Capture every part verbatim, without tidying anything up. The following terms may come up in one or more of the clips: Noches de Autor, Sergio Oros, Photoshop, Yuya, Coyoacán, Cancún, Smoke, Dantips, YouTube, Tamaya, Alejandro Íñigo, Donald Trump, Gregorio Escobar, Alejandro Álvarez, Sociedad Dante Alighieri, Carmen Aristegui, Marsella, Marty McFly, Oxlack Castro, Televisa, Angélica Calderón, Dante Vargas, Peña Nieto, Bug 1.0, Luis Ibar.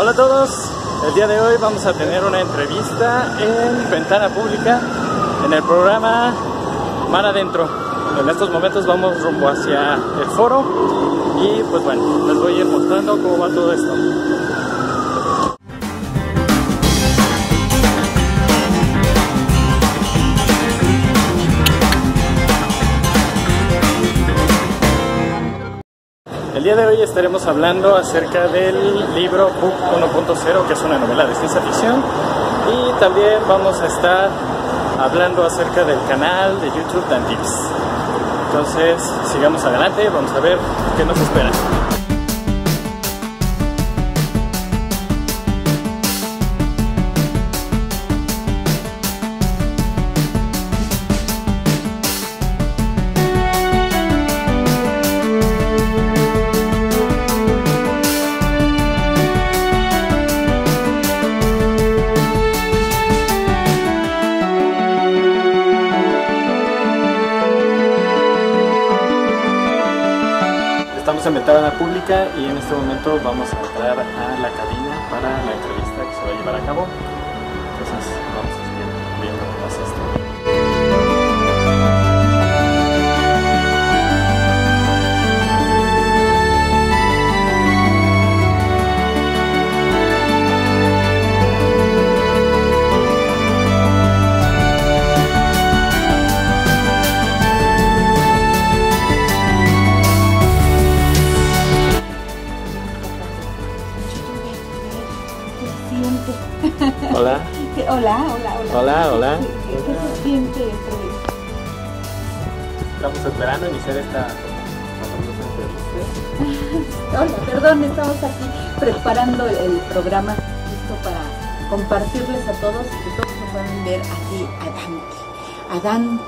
Hola a todos, el día de hoy vamos a tener una entrevista en Ventana Pública en el programa Mar Adentro. En estos momentos vamos rumbo hacia el foro y pues bueno, les voy a ir mostrando cómo va todo esto. El día de hoy estaremos hablando acerca del libro Bug uno punto cero, que es una novela de ciencia ficción, y también vamos a estar hablando acerca del canal de YouTube Dantips. Entonces, sigamos adelante, vamos a ver qué nos espera. Ventana Pública, y en este momento vamos a entrar a la cabina para la entrevista que se va a llevar a cabo. Entonces vamos a seguir viendo cómo pasa Hola. Hola, hola, hola. Hola, hola. ¿Qué se siente esto? Estamos esperando iniciar esta entrevista. Hola, perdón, estamos aquí preparando el, el programa justo para compartirles a todos y que todos nos puedan ver aquí a Dante. A Dan,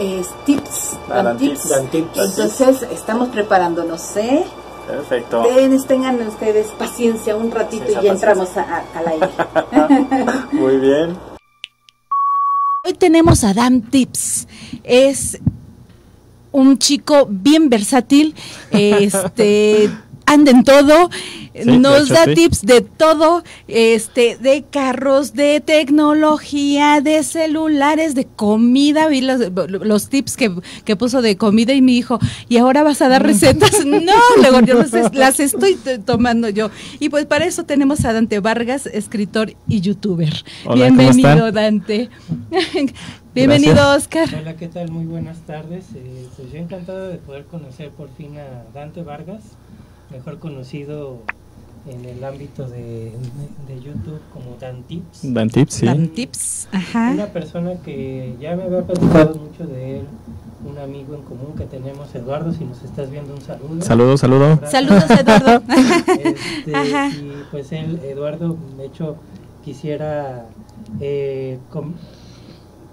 es tips, Dan Dan tips. Dan tips. Entonces estamos preparándonos, ¿eh? Perfecto. Ten, tengan ustedes paciencia un ratito Esa y ya entramos a, a, al aire. Muy bien. Hoy tenemos a Dantips. Es un chico bien versátil. Este anda en todo. Sí, nos da sí. tips de todo, este, de carros, de tecnología, de celulares, de comida. Vi los, los tips que, que puso de comida y me dijo, ¿y ahora vas a dar recetas? No, luego yo las, las estoy tomando yo. Y pues para eso tenemos a Dante Vargas, escritor y youtuber. Hola, bienvenido, ¿cómo están? Dante. Bienvenido, gracias. Oscar. Hola, ¿qué tal? Muy buenas tardes. Eh, pues yo encantado de poder conocer por fin a Dante Vargas, mejor conocido en el ámbito de, de, de YouTube como Dantips. Dantips, sí. Dantips, ajá. Una persona que ya me había platicado mucho de él, un amigo en común que tenemos, Eduardo, si nos estás viendo, un saludo. Saludos, saludos. Saludos, Eduardo. Este, ajá. Y pues él, Eduardo, de hecho, quisiera eh, com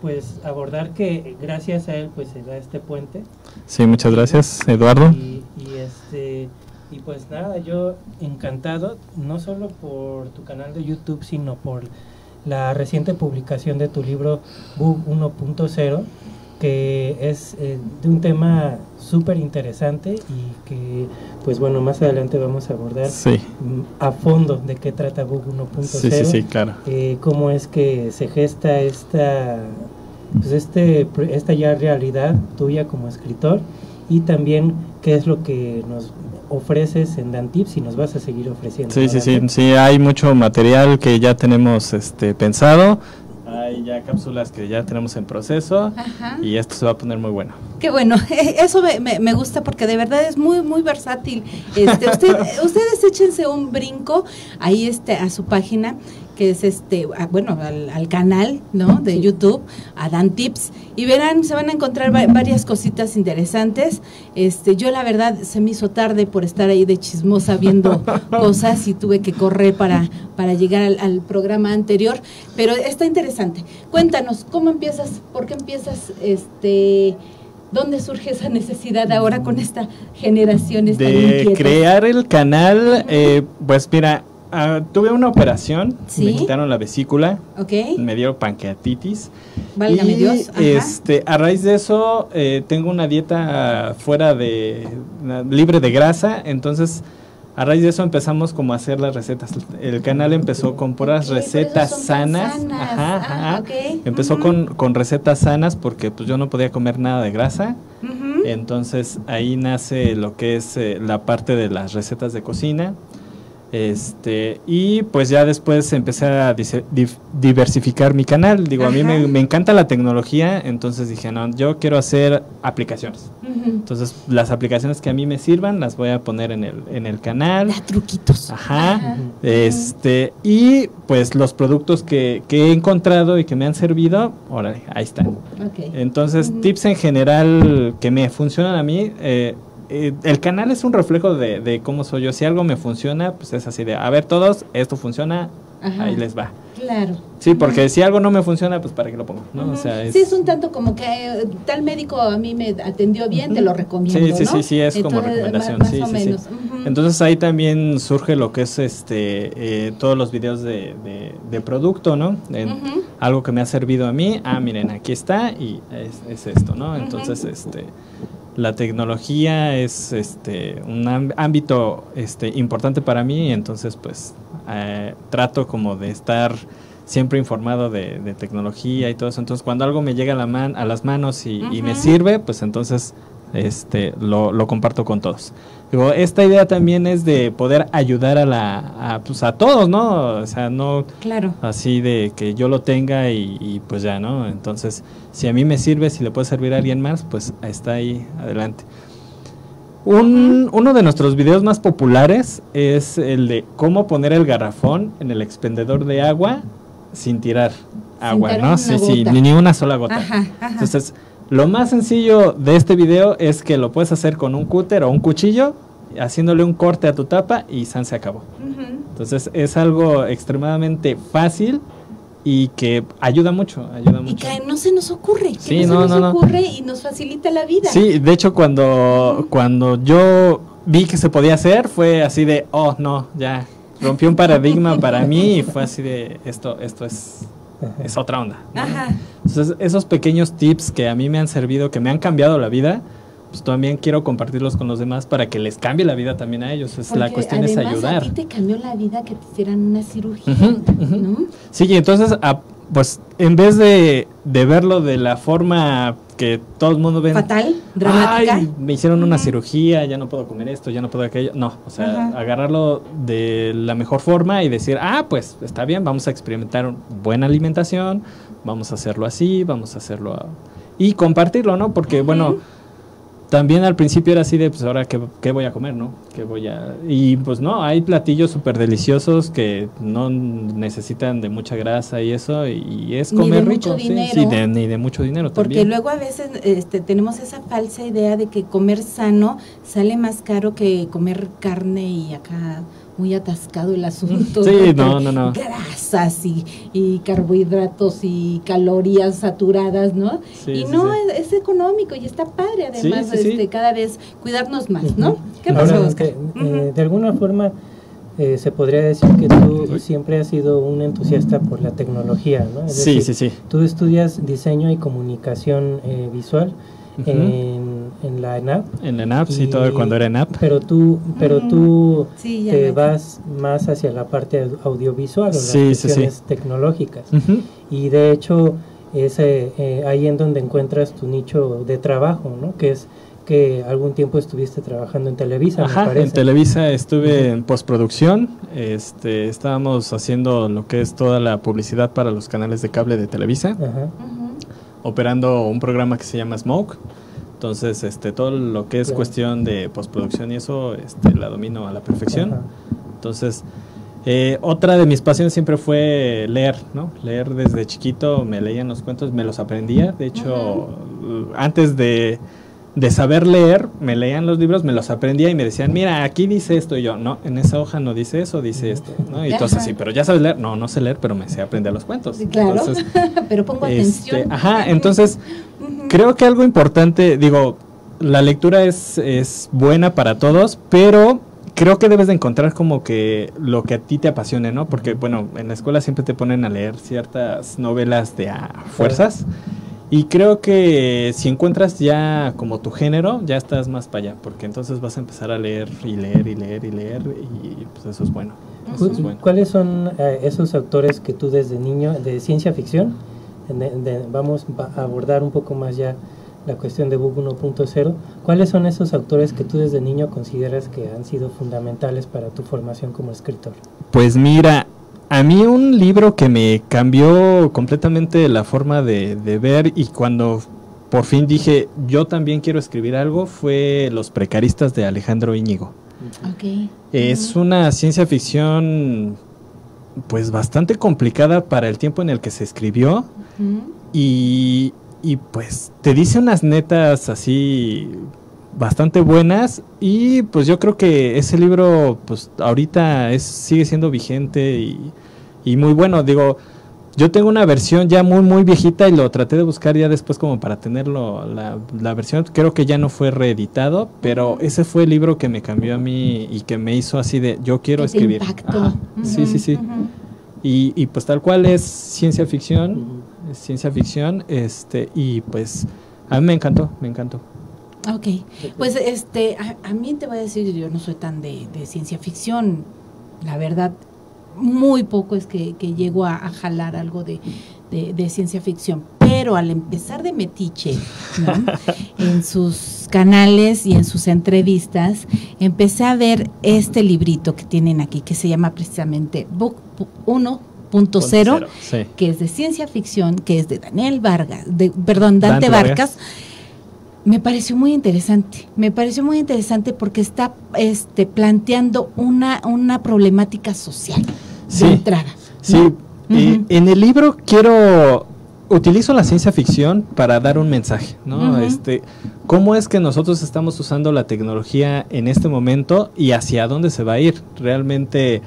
pues abordar que gracias a él pues se da este puente. Sí, muchas gracias, Eduardo. Y, y este... Y pues nada, yo encantado, no solo por tu canal de YouTube, sino por la reciente publicación de tu libro Bug uno punto cero, que es eh, de un tema súper interesante y que, pues bueno, más adelante vamos a abordar sí. a fondo de qué trata Bug uno punto cero, sí, sí, sí, claro. eh, cómo es que se gesta esta, pues este, esta ya realidad tuya como escritor, y también qué es lo que nos ofreces en Dantips y nos vas a seguir ofreciendo. Sí, sí, sí, sí, hay mucho material que ya tenemos este pensado, hay ya cápsulas que ya tenemos en proceso. Ajá. Y esto se va a poner muy bueno. Qué bueno, eso me, me, me gusta porque de verdad es muy muy versátil. Este, usted, ustedes échense un brinco ahí este a su página, que es este, bueno, al, al canal, ¿no?, de YouTube, a Dantips, y verán, se van a encontrar va varias cositas interesantes. Este, yo la verdad se me hizo tarde por estar ahí de chismosa viendo cosas y tuve que correr para, para llegar al, al programa anterior, pero está interesante. Cuéntanos, ¿cómo empiezas? ¿Por qué empiezas? Este, ¿dónde surge esa necesidad ahora con esta generación tan inquieta de crear el canal? Eh, pues mira, Uh, tuve una operación, ¿sí?, me quitaron la vesícula, okay, me dio pancreatitis. Válgame y, Dios. Ajá. Este, a raíz de eso eh, tengo una dieta fuera de, libre de grasa, entonces A raíz de eso empezamos como a hacer las recetas. El canal empezó con puras recetas sanas. sanas. Ajá, ajá. Ah, okay. Empezó uh-huh. con, con recetas sanas porque pues yo no podía comer nada de grasa. Uh-huh. Entonces ahí nace lo que es eh, la parte de las recetas de cocina. Este, y pues ya después empecé a diversificar mi canal. Digo, ajá. a mí me, me encanta la tecnología, entonces dije, no, yo quiero hacer aplicaciones. Uh-huh. Entonces, las aplicaciones que a mí me sirvan las voy a poner en el, en el canal. Da truquitos. Ajá. Ajá. Este, y pues los productos que, que he encontrado y que me han servido, órale, ahí están. Okay. Entonces, uh-huh. tips en general que me funcionan a mí, eh, el canal es un reflejo de, de cómo soy yo. Si algo me funciona, pues es así de, a ver todos, esto funciona, ajá, ahí les va. Claro. Sí, porque ajá. si algo no me funciona, pues para qué lo pongo, ¿no? O sea, es... Sí, es un tanto como que eh, tal médico a mí me atendió bien, uh-huh. te lo recomiendo, sí, sí, ¿no? Sí, sí, sí, es entonces, como recomendación, más, sí, más sí, sí. Uh-huh. Entonces ahí también surge lo que es este eh, todos los videos de, de, de producto, ¿no? En, uh-huh. algo que me ha servido a mí, ah, miren, aquí está y es, es esto, ¿no? Entonces, uh-huh. este... la tecnología es este un ámbito este importante para mí, entonces pues eh, trato como de estar siempre informado de, de tecnología y todo eso. Entonces cuando algo me llega a, la man, a las manos y, uh-huh. y me sirve, pues entonces este lo, lo comparto con todos. Digo, esta idea también es de poder ayudar a la a, pues, a todos, ¿no? O sea, no claro. así de que yo lo tenga y, y pues ya, ¿no? Entonces, si a mí me sirve, si le puede servir a alguien más, pues está ahí, adelante. Un, uno de nuestros videos más populares es el de cómo poner el garrafón en el expendedor de agua sin tirar agua, sin tirar, ¿no? Sí, gota. sí, ni, ni una sola gota. Ajá, ajá. Entonces, lo más sencillo de este video es que lo puedes hacer con un cúter o un cuchillo, haciéndole un corte a tu tapa y san se acabó. Uh-huh. Entonces es algo extremadamente fácil y que ayuda mucho, ayuda mucho. Y que no se nos ocurre, que sí, no, no se nos no, ocurre no. y nos facilita la vida. Sí, de hecho cuando, uh-huh. cuando yo vi que se podía hacer fue así de, oh no, ya rompió un paradigma para mí y fue así de, esto, esto es... es otra onda, ¿no? Ajá. Entonces esos pequeños tips que a mí me han servido, que me han cambiado la vida, pues también quiero compartirlos con los demás para que les cambie la vida también a ellos. Porque la cuestión es ayudar. A ti te cambió la vida que te hicieran una cirugía, uh-huh, uh-huh. ¿no? Sí, y entonces a, pues en vez de, de verlo de la forma que todo el mundo ve fatal, dramática, ay, me hicieron uh-huh. una cirugía, ya no puedo comer esto, ya no puedo aquello, no, o sea, uh-huh. agarrarlo de la mejor forma y decir, ah, pues está bien, vamos a experimentar una buena alimentación, vamos a hacerlo así, vamos a hacerlo a... y compartirlo, ¿no? Porque uh-huh. bueno, también al principio era así de, pues ahora qué, qué voy a comer, ¿no? ¿Qué voy a...? Y pues no, hay platillos súper deliciosos que no necesitan de mucha grasa y eso, y es comer rico, sí, sí, de, ni de mucho dinero también. Porque luego a veces este, tenemos esa falsa idea de que comer sano sale más caro que comer carne y acá... muy atascado el asunto. Sí, no, no, no. Grasas y, y carbohidratos y calorías saturadas, ¿no? Sí, y sí, no, sí. Es, es económico y está padre, además, sí, sí, este, sí. cada vez cuidarnos más, ¿no? ¿Qué pasó, Oscar? Eh, uh-huh. De alguna forma eh, se podría decir que tú siempre has sido un entusiasta por la tecnología, ¿no? Es sí, decir, sí, sí. Tú estudias diseño y comunicación eh, visual. Uh-huh. en, en la ENAP. En la ENAP, y, sí, todo cuando era ENAP. Pero tú, pero tú sí, te vas más hacia la parte audiovisual, o sí, las cuestiones sí, sí. tecnológicas. Uh-huh. Y de hecho, es eh, eh, ahí en donde encuentras tu nicho de trabajo, ¿no? Que es que algún tiempo estuviste trabajando en Televisa, ajá, me parece. En Televisa estuve uh-huh. en postproducción, este, estábamos haciendo lo que es toda la publicidad para los canales de cable de Televisa. Ajá. Uh-huh. Operando un programa que se llama Smoke. Entonces, este, todo lo que es claro. cuestión de postproducción y eso, este, la domino a la perfección. Ajá. Entonces, eh, otra de mis pasiones siempre fue leer, ¿no? Leer desde chiquito, me leían los cuentos, me los aprendía. De hecho, ajá. antes de, de saber leer, me leían los libros, me los aprendía y me decían, mira, aquí dice esto. Y yo, no, en esa hoja no dice eso, dice esto, ¿no? Y ajá. entonces, sí, pero ya sabes leer. No, no sé leer, pero me sé aprender los cuentos. Claro, entonces, pero pongo este, atención. Ajá, entonces, uh-huh. creo que algo importante, digo, la lectura es, es buena para todos, pero creo que debes de encontrar como que lo que a ti te apasione, ¿no? Porque, bueno, en la escuela siempre te ponen a leer ciertas novelas de a fuerzas. Y creo que si encuentras ya como tu género, ya estás más para allá, porque entonces vas a empezar a leer y leer y leer y leer y pues eso es bueno. Eso es bueno. ¿Cuáles son eh, esos autores que tú desde niño, de ciencia ficción, de, de, vamos a abordar un poco más ya la cuestión de Bug uno punto cero, ¿cuáles son esos autores que tú desde niño consideras que han sido fundamentales para tu formación como escritor? Pues mira, a mí un libro que me cambió completamente la forma de, de ver y cuando por fin dije yo también quiero escribir algo fue Los Precaristas de Alejandro Íñigo. Okay. Es una ciencia ficción pues bastante complicada para el tiempo en el que se escribió. Uh-huh. y, y pues te dice unas netas así bastante buenas y pues yo creo que ese libro pues ahorita es, sigue siendo vigente y, y muy bueno. Digo, yo tengo una versión ya muy muy viejita y lo traté de buscar ya después como para tenerlo la, la versión, creo que ya no fue reeditado, pero ese fue el libro que me cambió a mí y que me hizo así de yo quiero escribir. Ajá. Uh-huh, sí, sí, sí. Uh-huh. y, y pues tal cual es ciencia ficción, es ciencia ficción, este y pues a mí me encantó, me encantó. Ok, pues este, a, a mí te voy a decir, yo no soy tan de, de ciencia ficción, la verdad, muy poco es que, que llego a, a jalar algo de, de, de ciencia ficción, pero al empezar de metiche, ¿no? En sus canales y en sus entrevistas, empecé a ver este librito que tienen aquí, que se llama precisamente Bug uno punto cero, sí. Que es de ciencia ficción, que es de Daniel Vargas, de, perdón, Dante, Dante Vargas. Vargas. Me pareció muy interesante, me pareció muy interesante porque está este, planteando una, una problemática social sí, de entrada. Sí, ¿no? eh, uh-huh. En el libro quiero, utilizo la ciencia ficción para dar un mensaje, ¿no? Uh-huh. Este, ¿cómo es que nosotros estamos usando la tecnología en este momento y hacia dónde se va a ir? Realmente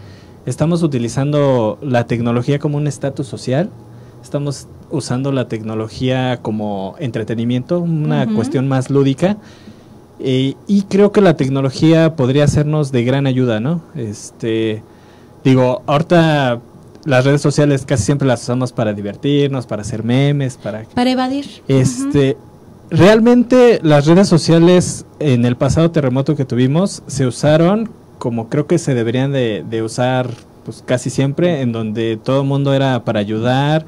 estamos utilizando la tecnología como un estatus social, estamos usando la tecnología como entretenimiento, una uh-huh. cuestión más lúdica, eh, y creo que la tecnología podría hacernos de gran ayuda, ¿no? Este, digo, ahorita las redes sociales casi siempre las usamos para divertirnos, para hacer memes, para… Para evadir. Este, uh-huh. Realmente las redes sociales en el pasado terremoto que tuvimos se usaron como creo que se deberían de, de usar pues casi siempre, en donde todo el mundo era para ayudar,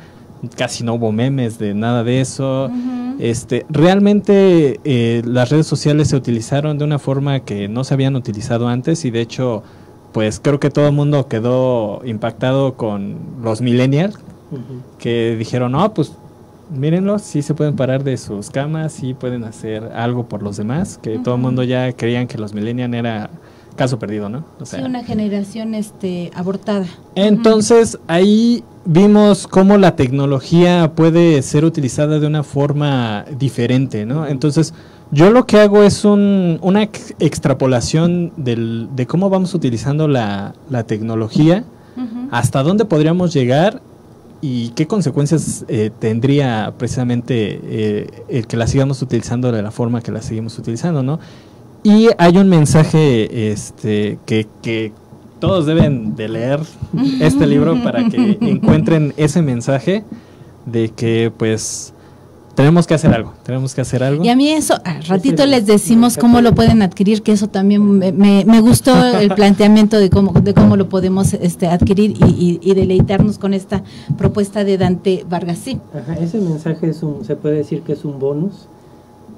casi no hubo memes de nada de eso. Uh-huh. Este, realmente eh, las redes sociales se utilizaron de una forma que no se habían utilizado antes y de hecho, pues creo que todo el mundo quedó impactado con los millennials uh-huh. que dijeron, no, pues mírenlos, sí se pueden parar de sus camas, sí pueden hacer algo por los demás, que uh-huh. todo el mundo ya creían que los millennials era caso perdido, ¿no? O sea, sí, una generación este, abortada. Entonces, uh-huh. ahí vimos cómo la tecnología puede ser utilizada de una forma diferente, ¿no? Entonces, yo lo que hago es un, una ex extrapolación del, de cómo vamos utilizando la, la tecnología, uh-huh. hasta dónde podríamos llegar y qué consecuencias eh, tendría precisamente eh, el que la sigamos utilizando de la forma que la seguimos utilizando, ¿no? Y hay un mensaje este, que... que todos deben de leer este libro para que encuentren ese mensaje de que pues tenemos que hacer algo, tenemos que hacer algo. Y a mí eso, al ratito les decimos cómo lo pueden adquirir, que eso también me, me, me gustó el planteamiento de cómo, de cómo lo podemos este, adquirir y, y, y deleitarnos con esta propuesta de Dante Vargas. Sí. Ajá, ese mensaje es un, se puede decir que es un bonus,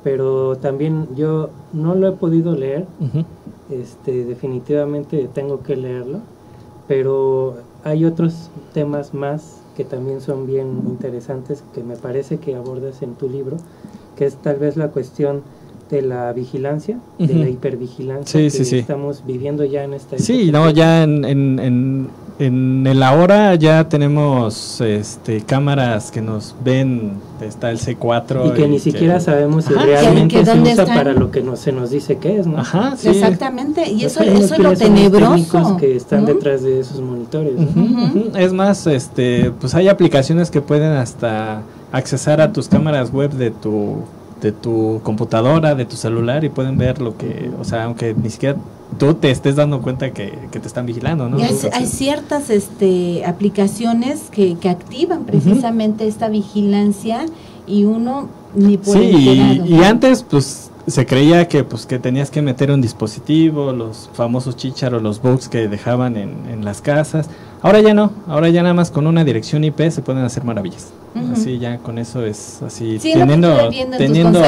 pero también yo no lo he podido leer. Uh-huh. Este, definitivamente tengo que leerlo, pero hay otros temas más que también son bien interesantes que me parece que abordas en tu libro, que es tal vez la cuestión de la vigilancia, uh-huh. de la hipervigilancia sí, que sí, sí. estamos viviendo ya en esta época. Sí, no, ya en, en, en, en el ahora ya tenemos este, cámaras que nos ven, está el C cuatro. Y que y ni siquiera que, sabemos si ajá, realmente se usa están? para lo que no, se nos dice que es, ¿no? Ajá, sí. Exactamente, y eso, eso es lo tenebroso. Los técnicos que están ¿no? detrás de esos monitores. ¿no? Uh-huh, uh-huh. Es más, este, pues hay aplicaciones que pueden hasta accesar a tus cámaras web de tu... de tu computadora, de tu celular y pueden ver lo que, o sea, aunque ni siquiera tú te estés dando cuenta que, que te están vigilando, ¿no? Y hay, hay ciertas este, aplicaciones que, que activan precisamente uh-huh. esta vigilancia y uno ni por sí, enterado. Y, y antes pues se creía que pues que tenías que meter un dispositivo, los famosos chícharos, los bugs que dejaban en, en las casas. Ahora ya no, ahora ya nada más con una dirección I P se pueden hacer maravillas. Uh-huh. Así ya con eso es así, sí, teniendo teniendo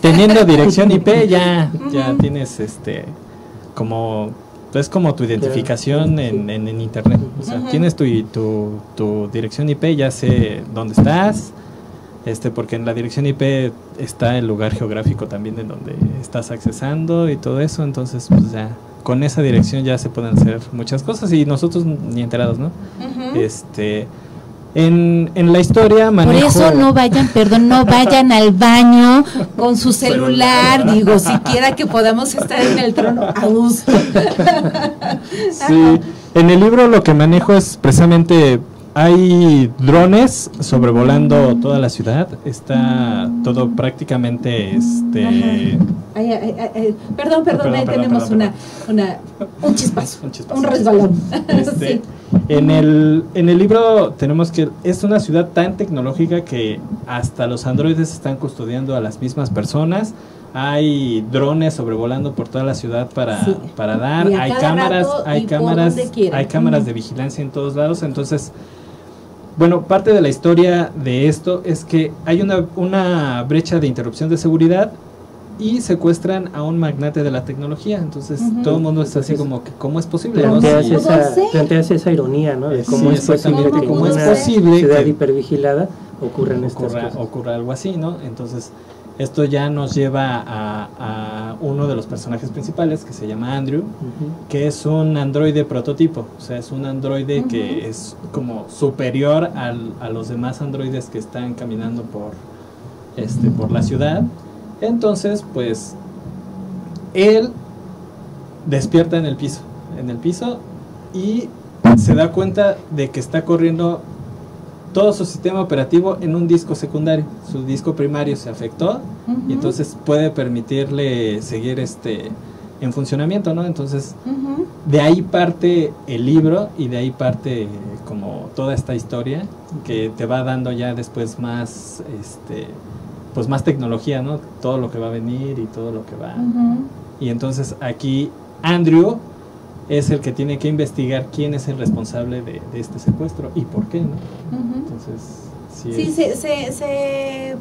teniendo dirección I P ya uh-huh. ya tienes este como es como tu identificación en, en, en internet, o sea, uh-huh. tienes tu, tu, tu dirección I P, ya sé dónde estás, este porque en la dirección I P está el lugar geográfico también de donde estás accesando y todo eso, entonces pues ya con esa dirección ya se pueden hacer muchas cosas y nosotros ni enterados, ¿no? Uh-huh. Este En, en la historia manejo... Por eso no vayan, perdón, no vayan al baño con su celular, digo, siquiera que podamos estar en el trono a gusto. Sí, en el libro lo que manejo es precisamente, hay drones sobrevolando toda la ciudad, está todo prácticamente... este ay, ay, ay, perdón, perdón, perdón, ahí perdón, tenemos perdón, perdón, una, perdón. Una, un chispazo, un chispazo, un resbalón. Este, sí. En el, en el libro tenemos que es una ciudad tan tecnológica que hasta los androides están custodiando a las mismas personas. Hay drones sobrevolando por toda la ciudad para, sí. para dar. Hay cámaras, hay cámaras, hay cámaras de vigilancia en todos lados. Entonces, bueno, parte de la historia de esto es que hay una, una brecha de interrupción de seguridad y secuestran a un magnate de la tecnología, entonces uh-huh. todo el mundo está así como que ¿cómo es posible? Planteas, ¿no? esa, planteas esa ironía, ¿no? De cómo sí, es posible que cómo es posible ciudad hipervigilada ocurran estas cosas. Ocurra algo así, ¿no? Entonces esto ya nos lleva a, a uno de los personajes principales que se llama Andrew, uh-huh. que es un androide prototipo, o sea, es un androide uh-huh. que es como superior al, a los demás androides que están caminando por este por la ciudad. Entonces, pues, él despierta en el piso, en el piso, y se da cuenta de que está corriendo todo su sistema operativo en un disco secundario. Su disco primario se afectó, uh-huh. y entonces puede permitirle seguir este en funcionamiento, ¿no? Entonces, uh-huh. de ahí parte el libro y de ahí parte como toda esta historia que te va dando ya después más... este pues más tecnología, ¿no? Todo lo que va a venir y todo lo que va... Uh-huh. Y entonces aquí Andrew es el que tiene que investigar quién es el responsable de, de este secuestro y por qué, ¿no? Uh-huh. Entonces... Sí, sí se, se, se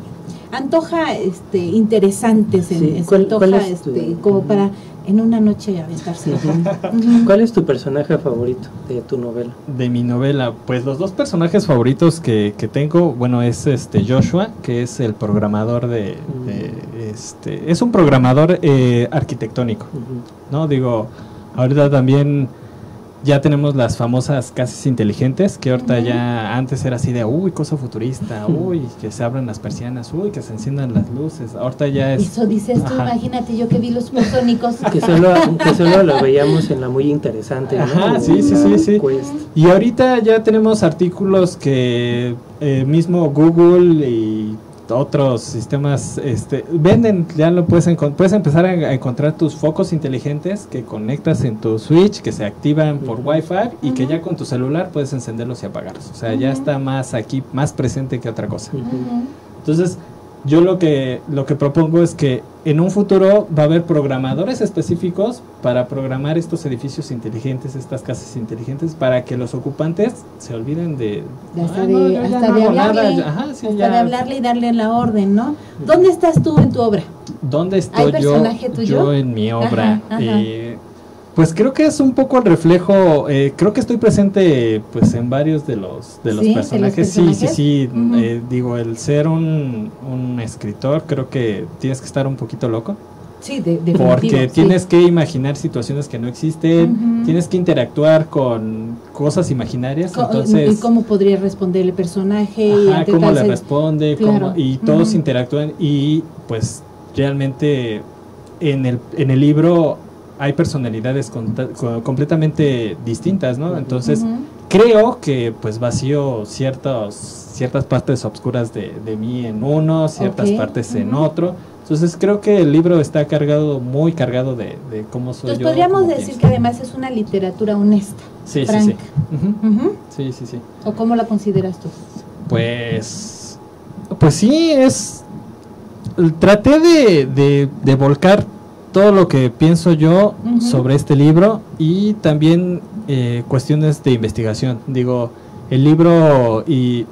antoja este, interesante, se, sí. se antoja este, como uh-huh. para en una noche aventarse. Uh-huh. ¿Cuál es tu personaje favorito de tu novela? De mi novela, pues los dos personajes favoritos que, que tengo, bueno, es este Joshua, que es el programador de, uh-huh. de este, es un programador eh, arquitectónico, uh-huh. ¿no? Digo, ahorita también ya tenemos las famosas casas inteligentes, que ahorita uh-huh. ya antes era así de, uy, cosa futurista, uy, que se abran las persianas, uy, que se enciendan las luces, ahorita ya es... Eso dices tú, ajá. imagínate yo que vi los supersónicos. Que solo, que solo lo veíamos en la muy interesante, ¿no? Ajá, sí, sí, sí, sí. Quest. Y ahorita ya tenemos artículos que eh, mismo Google y... otros sistemas este venden, ya lo puedes puedes empezar a encontrar tus focos inteligentes que conectas en tu Switch, que se activan por Wi-Fi y uh-huh. que ya con tu celular puedes encenderlos y apagarlos, o sea, uh-huh. ya está más aquí, más presente que otra cosa. Uh-huh. Entonces, yo lo que lo que propongo es que en un futuro va a haber programadores específicos para programar estos edificios inteligentes, estas casas inteligentes, para que los ocupantes se olviden de hasta de hablarle y darle la orden, ¿no? ¿Dónde estás tú en tu obra? ¿Dónde estoy yo? Yo en mi obra. Ajá, ajá. Eh, pues creo que es un poco el reflejo, eh, creo que estoy presente pues en varios de los de los, ¿sí? personajes. ¿De los personajes, sí, sí, sí, uh-huh. eh, digo, el ser un, un escritor, creo que tienes que estar un poquito loco, sí, de, de porque tienes sí. que imaginar situaciones que no existen, uh-huh. tienes que interactuar con cosas imaginarias, Co entonces, y cómo podría responder el personaje, ajá, y cómo le responde, claro. cómo, y todos uh-huh. interactúan, y pues realmente en el en el libro hay personalidades con, con, completamente distintas, ¿no? Entonces, uh-huh. creo que pues vacío ciertos, ciertas partes obscuras de, de mí en uno, ciertas okay. partes uh-huh. en otro. Entonces, creo que el libro está cargado, muy cargado de, de cómo soy. Entonces, yo. Podríamos decir pienso. Que además es una literatura honesta, sí, franca. Sí, sí. Uh-huh. Uh-huh. sí, sí, sí. ¿O cómo la consideras tú? Pues... pues sí, es... Traté de, de, de volcar todo lo que pienso yo uh-huh. sobre este libro y también eh, cuestiones de investigación. Digo, el libro y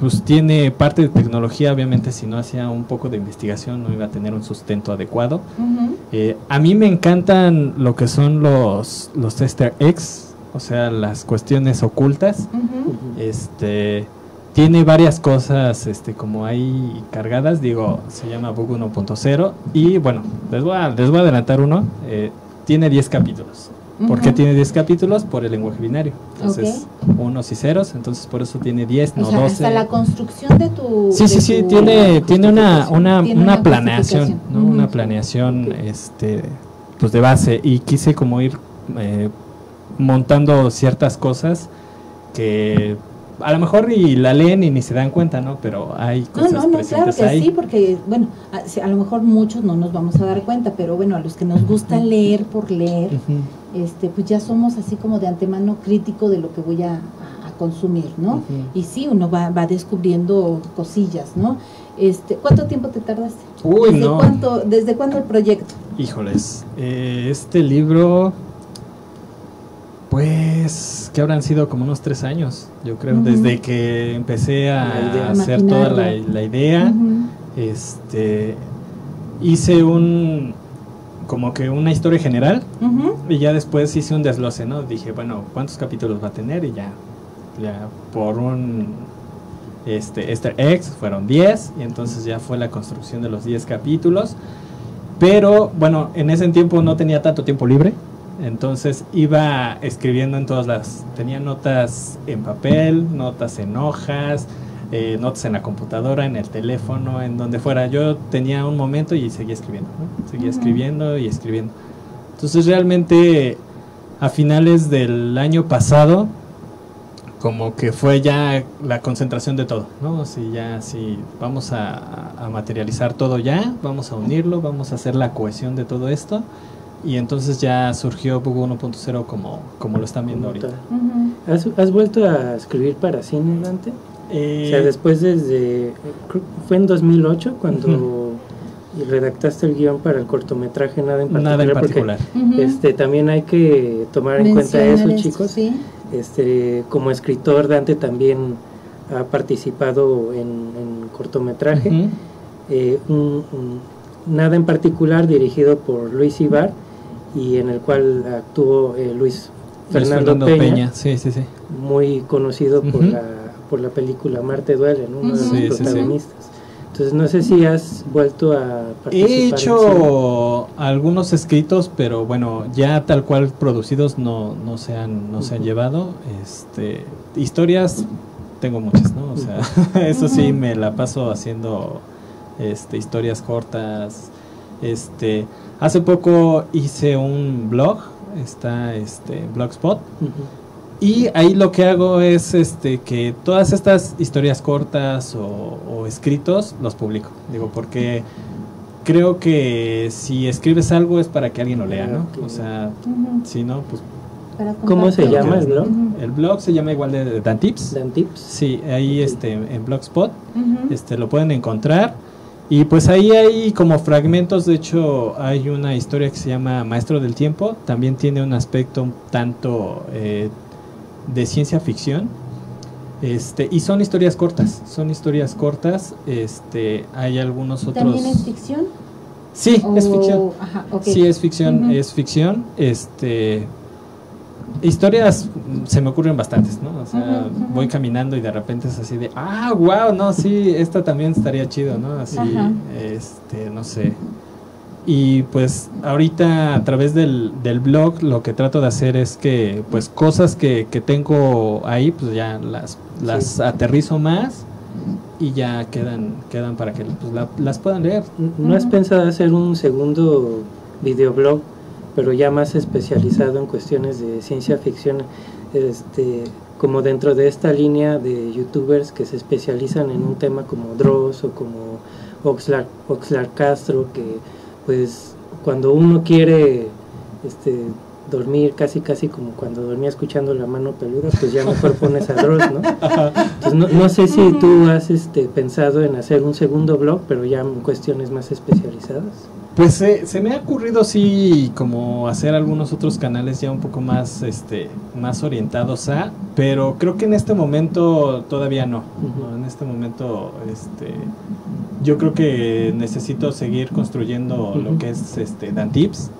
pues tiene parte de tecnología, obviamente si no hacía un poco de investigación no iba a tener un sustento adecuado. Uh-huh. eh, a mí me encantan lo que son los, los easter eggs, o sea, las cuestiones ocultas. Uh-huh. Este... Tiene varias cosas este, como ahí cargadas, digo, se llama Bug uno punto cero y bueno, les voy a, les voy a adelantar uno, eh, tiene diez capítulos. Uh-huh. ¿Por qué tiene diez capítulos? Por el lenguaje binario, entonces okay. unos y ceros, entonces por eso tiene diez, no doce. Hasta la construcción de tu... Sí, de sí, sí, tiene, tiene una, una, ¿tiene una, una planeación, ¿no? Uh-huh. Una planeación este, pues de base y quise como ir eh, montando ciertas cosas que... A lo mejor ni la leen y ni se dan cuenta, ¿no? Pero hay cosas no, no, no, presentes claro que ahí. Sí, porque, bueno, a, a lo mejor muchos no nos vamos a dar cuenta, pero bueno, a los que nos gusta leer por leer, uh-huh. este, pues ya somos así como de antemano crítico de lo que voy a, a consumir, ¿no? Uh-huh. Y sí, uno va, va descubriendo cosillas, ¿no? Este, ¿cuánto tiempo te tardaste? Uy, ¿Desde no. cuánto, ¿Desde cuándo el proyecto? Híjoles, eh, este libro... Pues que habrán sido como unos tres años, yo creo, uh-huh. desde que empecé a hacer toda la, la idea, uh-huh. este hice un como que una historia general uh-huh. y ya después hice un desglose, ¿no? Dije, bueno, ¿cuántos capítulos va a tener? Y ya, ya por un este Easter eggs fueron diez, y entonces ya fue la construcción de los diez capítulos. Pero bueno, en ese tiempo no tenía tanto tiempo libre. Entonces iba escribiendo en todas las... Tenía notas en papel, notas en hojas, eh, notas en la computadora, en el teléfono, en donde fuera. Yo tenía un momento y seguía escribiendo, ¿no? Seguía uh-huh. escribiendo y escribiendo. Entonces realmente a finales del año pasado como que fue ya la concentración de todo, ¿no? Si ya, si vamos a, a materializar todo ya, vamos a unirlo, vamos a hacer la cohesión de todo esto. Y entonces ya surgió Bug uno punto cero como, como lo están viendo ahorita. Uh-huh. ¿Has, ¿Has vuelto a escribir para cine, Dante? Eh, o sea, después desde... Fue en dos mil ocho cuando uh-huh. redactaste el guión para el cortometraje Nada en Particular. Nada en particular. Uh-huh. este, también hay que tomar en Mencionar cuenta eso, esto, chicos. ¿Sí? Este, como escritor, Dante también ha participado en, en cortometraje. Uh-huh. eh, un, un, Nada en Particular, dirigido por Luis Ibar, y en el cual actuó eh, Luis Fernando, Fernando Peña, Peña. Sí, sí, sí. muy conocido uh-huh. por, la, por la película Amar te duele, ¿no? uno uh-huh. de los sí, protagonistas. Sí, sí. Entonces no sé si has vuelto a participar. He hecho en algunos escritos, pero bueno, ya tal cual producidos no, no se han, no uh-huh. se han llevado. Este, historias tengo muchas, ¿no? O sea, uh-huh. eso sí me la paso haciendo este, historias cortas. Este, hace poco hice un blog, está este Blogspot, uh-huh. y ahí lo que hago es este que todas estas historias cortas o, o escritos los publico. Digo, porque creo que si escribes algo es para que alguien lo lea, ¿no? O sea, uh-huh. si no, pues... ¿Cómo se llama el blog? El blog se llama igual de Dantips. Dantips. Sí, ahí okay. este en Blogspot uh-huh. este lo pueden encontrar. Y pues ahí hay como fragmentos, de hecho hay una historia que se llama Maestro del Tiempo, también tiene un aspecto un tanto eh, de ciencia ficción, este y son historias cortas, son historias cortas, este hay algunos otros... ¿También es ficción? Sí, oh, es ficción, ajá, okay. sí es ficción, uh-huh. es ficción, este... Historias se me ocurren bastantes, ¿no? O sea, uh-huh, uh-huh. voy caminando y de repente es así de, ah, wow, no, sí, esta también estaría chido, ¿no? Así, uh-huh. este, no sé. Y pues ahorita a través del, del blog lo que trato de hacer es que, pues cosas que, que tengo ahí, pues ya las, las sí. aterrizo más y ya quedan, quedan para que pues, la, las puedan leer. ¿No has uh-huh. pensado hacer un segundo videoblog? Pero ya más especializado en cuestiones de ciencia ficción, este, como dentro de esta línea de youtubers que se especializan en un tema como Dross o como Oxlack, Oxlack Castro, que pues cuando uno quiere este, dormir casi casi como cuando dormía escuchando La Mano Peluda, pues ya mejor pones a Dross, ¿no? Entonces no, no sé si tú has este, pensado en hacer un segundo blog, pero ya en cuestiones más especializadas. Pues se, se me ha ocurrido sí como hacer algunos otros canales ya un poco más este más orientados a, pero creo que en este momento todavía no, ¿no? En este momento este yo creo que necesito seguir construyendo lo que es este Dantips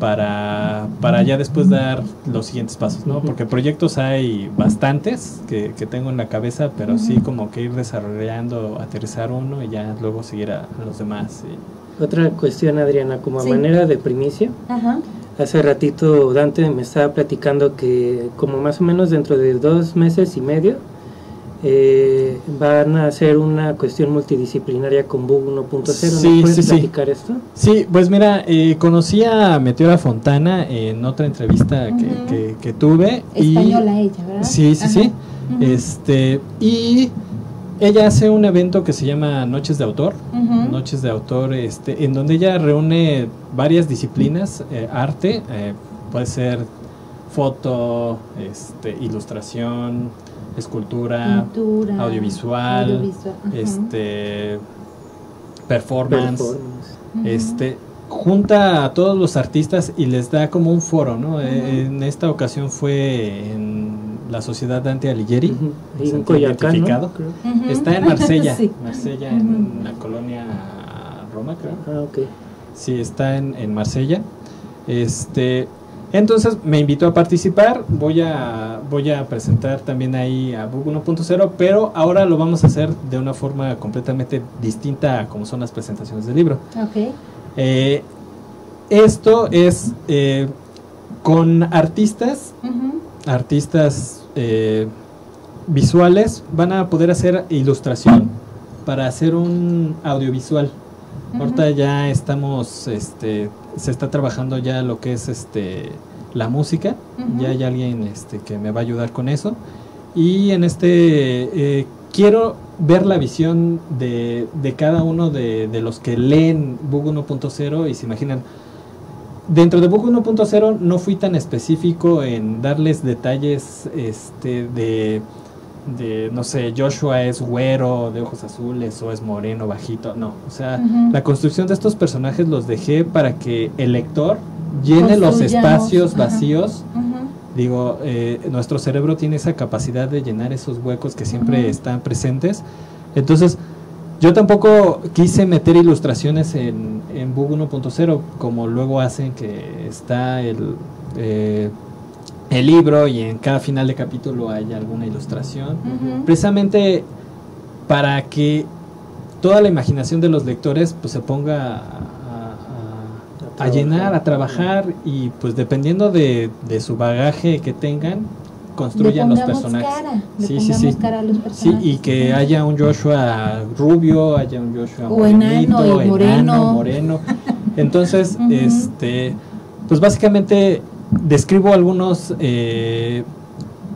para, para ya después dar los siguientes pasos, ¿no? Porque proyectos hay bastantes que, que tengo en la cabeza, pero sí como que ir desarrollando, aterrizar uno y ya luego seguir a, a los demás. Y, otra cuestión, Adriana, como a sí. manera de primicia. Ajá. Hace ratito Dante me estaba platicando que como más o menos dentro de dos meses y medio eh, van a hacer una cuestión multidisciplinaria con Bug uno punto cero, sí, ¿no puedes sí, platicar sí. esto? Sí, pues mira, eh, conocí a Meteora Fontana en otra entrevista uh-huh. que, que, que tuve. Española y, ella, ¿verdad? Sí, sí, Ajá. sí. Uh-huh. Este, y... ella hace un evento que se llama Noches de Autor, uh-huh. Noches de Autor, este, en donde ella reúne varias disciplinas, eh, arte, eh, puede ser foto, este, ilustración, escultura, pintura, audiovisual, audiovisual uh-huh. este, performance, performance. Uh-huh. este, junta a todos los artistas y les da como un foro, ¿no? Uh-huh. eh, en esta ocasión fue en la Sociedad Dante Alighieri, uh -huh. en Coyacán, ¿no? Está en Marsella, sí. Marsella, uh -huh. en la colonia Roma, creo. Ah, okay. Sí, está en, en Marsella. Este, entonces me invitó a participar. Voy a voy a presentar también ahí a Bug uno punto cero, pero ahora lo vamos a hacer de una forma completamente distinta a como son las presentaciones del libro. Okay. Eh, esto es eh, con artistas. Uh -huh. Artistas eh, visuales van a poder hacer ilustración para hacer un audiovisual. Uh-huh. Ahorita ya estamos, este, se está trabajando ya lo que es este la música. Uh-huh. Ya hay alguien este, que me va a ayudar con eso. Y en este eh, quiero ver la visión de, de cada uno de, de los que leen Bug uno punto cero y se imaginan. Dentro de Bug uno punto cero no fui tan específico en darles detalles este, de, de, no sé, Joshua es güero, de ojos azules, o es moreno, bajito, no. O sea, uh-huh. la construcción de estos personajes los dejé para que el lector llene Construyamos. los espacios uh-huh. vacíos. Uh-huh. Digo, eh, nuestro cerebro tiene esa capacidad de llenar esos huecos que siempre uh-huh. están presentes. Entonces, yo tampoco quise meter ilustraciones en, en Bug uno punto cero, como luego hacen que está el, eh, el libro y en cada final de capítulo hay alguna ilustración. Uh-huh. Precisamente para que toda la imaginación de los lectores pues, se ponga a, a, a, a llenar, a trabajar y pues dependiendo de, de su bagaje que tengan, construyan los personajes. Cara, sí, sí, sí. Cara a los personajes. Sí, y que haya un Joshua rubio, haya un Joshua o morenito, enano, y moreno. Enano, moreno. Entonces, uh-huh. este, pues básicamente describo algunos eh,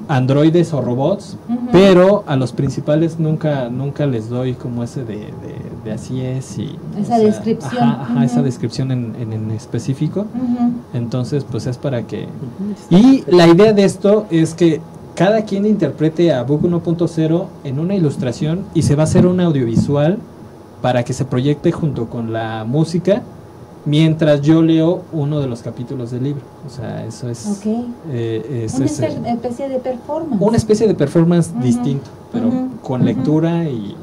androides o robots, uh-huh. pero a los principales nunca, nunca les doy como ese de, de, de así es y esa o sea, descripción, ajá, ajá, uh-huh. esa descripción en, en, en específico. Uh-huh. Entonces, pues es para que uh-huh. y la idea de esto es que cada quien interprete a Bug uno punto cero en una ilustración y se va a hacer un audiovisual para que se proyecte junto con la música. Mientras yo leo uno de los capítulos del libro. O sea, eso es... Okay. Eh, es una espe especie de performance. Una especie de performance uh-huh. distinto, pero uh-huh. con uh-huh. lectura y,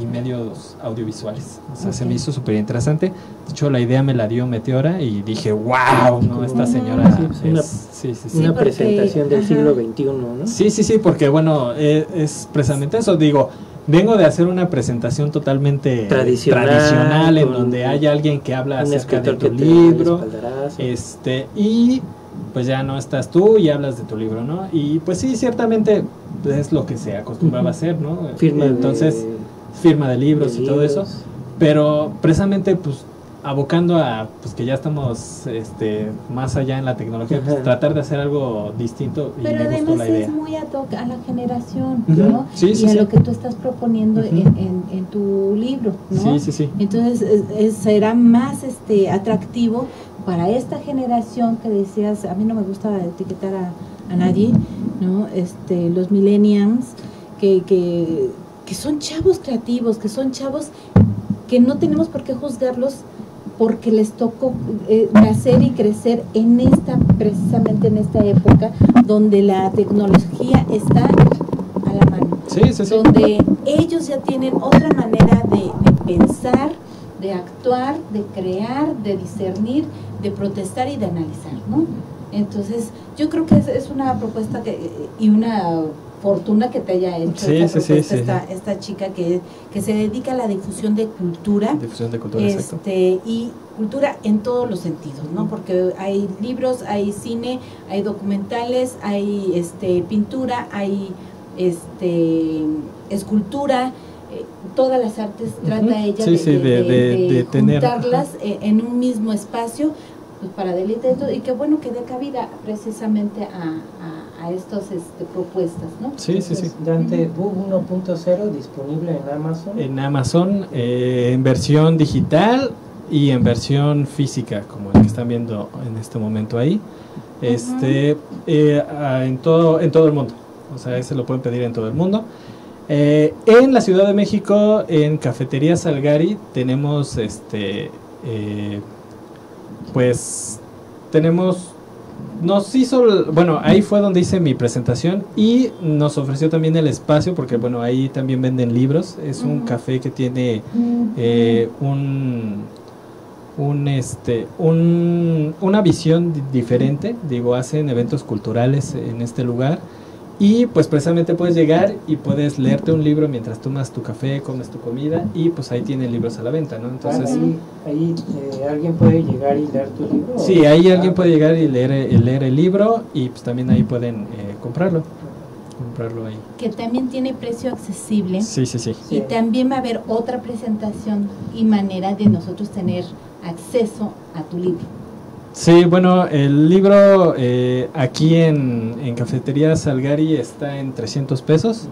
y, y medios audiovisuales. O sea, okay. se me hizo súper interesante. De hecho, la idea me la dio Meteora y dije, wow, ¿no? Esta señora uh-huh. es... Una, sí, sí, sí. una sí, porque, presentación del uh-huh. siglo veintiuno, ¿no? Sí, sí, sí, porque bueno, eh, es precisamente eso. Digo... Vengo de hacer una presentación totalmente tradicional, tradicional en donde hay alguien que habla acerca de tu libro, este, y pues ya no estás tú y hablas de tu libro, ¿no? Y pues sí, ciertamente es lo que se acostumbraba a hacer, ¿no? Firma Entonces, de, firma de libros de y todo libros. eso, pero precisamente pues abocando a pues que ya estamos este más allá en la tecnología, pues, tratar de hacer algo distinto. Y pero me además gustó la idea. Es muy ad hoc a la generación, uh-huh. ¿no? Sí, y sí, a sí. lo que tú estás proponiendo uh-huh. en, en, en tu libro, ¿no? Sí, sí, sí. Entonces es, es, será más este atractivo para esta generación que decías, a mí no me gusta etiquetar a, a nadie, ¿no? Este, los millennials, que, que, que son chavos creativos, que son chavos que no tenemos por qué juzgarlos porque les tocó eh, nacer y crecer en esta, precisamente en esta época donde la tecnología está a la mano, sí, sí, sí. donde ellos ya tienen otra manera de, de pensar, de actuar, de crear, de discernir, de protestar y de analizar, ¿no? Entonces, yo creo que es, es una propuesta que, y una fortuna que te haya hecho sí, esta, sí, sí, sí. Esta, esta chica que, que se dedica a la difusión de cultura, difusión de cultura este, y cultura en todos los sentidos, ¿no? Porque hay libros, hay cine, hay documentales, hay este, pintura, hay este, escultura, eh, todas las artes uh-huh. trata ella sí, de, sí, de, de, de, de, de juntarlas tener. en un mismo espacio pues, para delitar y qué bueno que dé cabida precisamente a, a a estas este, propuestas, ¿no? Sí, sí, sí. Dante Bug uno punto cero disponible en Amazon. En Amazon, eh, en versión digital y en versión física, como el que están viendo en este momento ahí, este, eh, en, todo, en todo el mundo, o sea, ese lo pueden pedir en todo el mundo. Eh, en la Ciudad de México, en Cafetería Salgari, tenemos, este, eh, pues, tenemos... Nos hizo, bueno, ahí fue donde hice mi presentación y nos ofreció también el espacio porque, bueno, ahí también venden libros. Es un café que tiene eh, un, un, este, un, una visión diferente. Digo, hacen eventos culturales en este lugar y, pues, precisamente puedes llegar y puedes leerte un libro mientras tomas tu café, comes tu comida y, pues, ahí tienen libros a la venta, ¿no? Entonces... Ahí, ahí eh, ¿alguien puede llegar y leer tu libro? Sí, ahí ah, alguien puede llegar y leer, leer el libro y, pues, también ahí pueden eh, comprarlo. Comprarlo ahí. Que también tiene precio accesible. Sí, sí, sí. Y sí. también va a haber otra presentación y manera de nosotros tener acceso a tu libro. Sí, bueno, el libro eh, aquí en, en Cafetería Salgari está en trescientos pesos.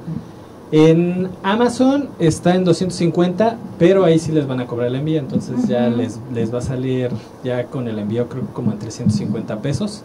En Amazon está en doscientos cincuenta, pero ahí sí les van a cobrar el envío, entonces Ajá. ya les, les va a salir ya con el envío creo que como en trescientos cincuenta pesos.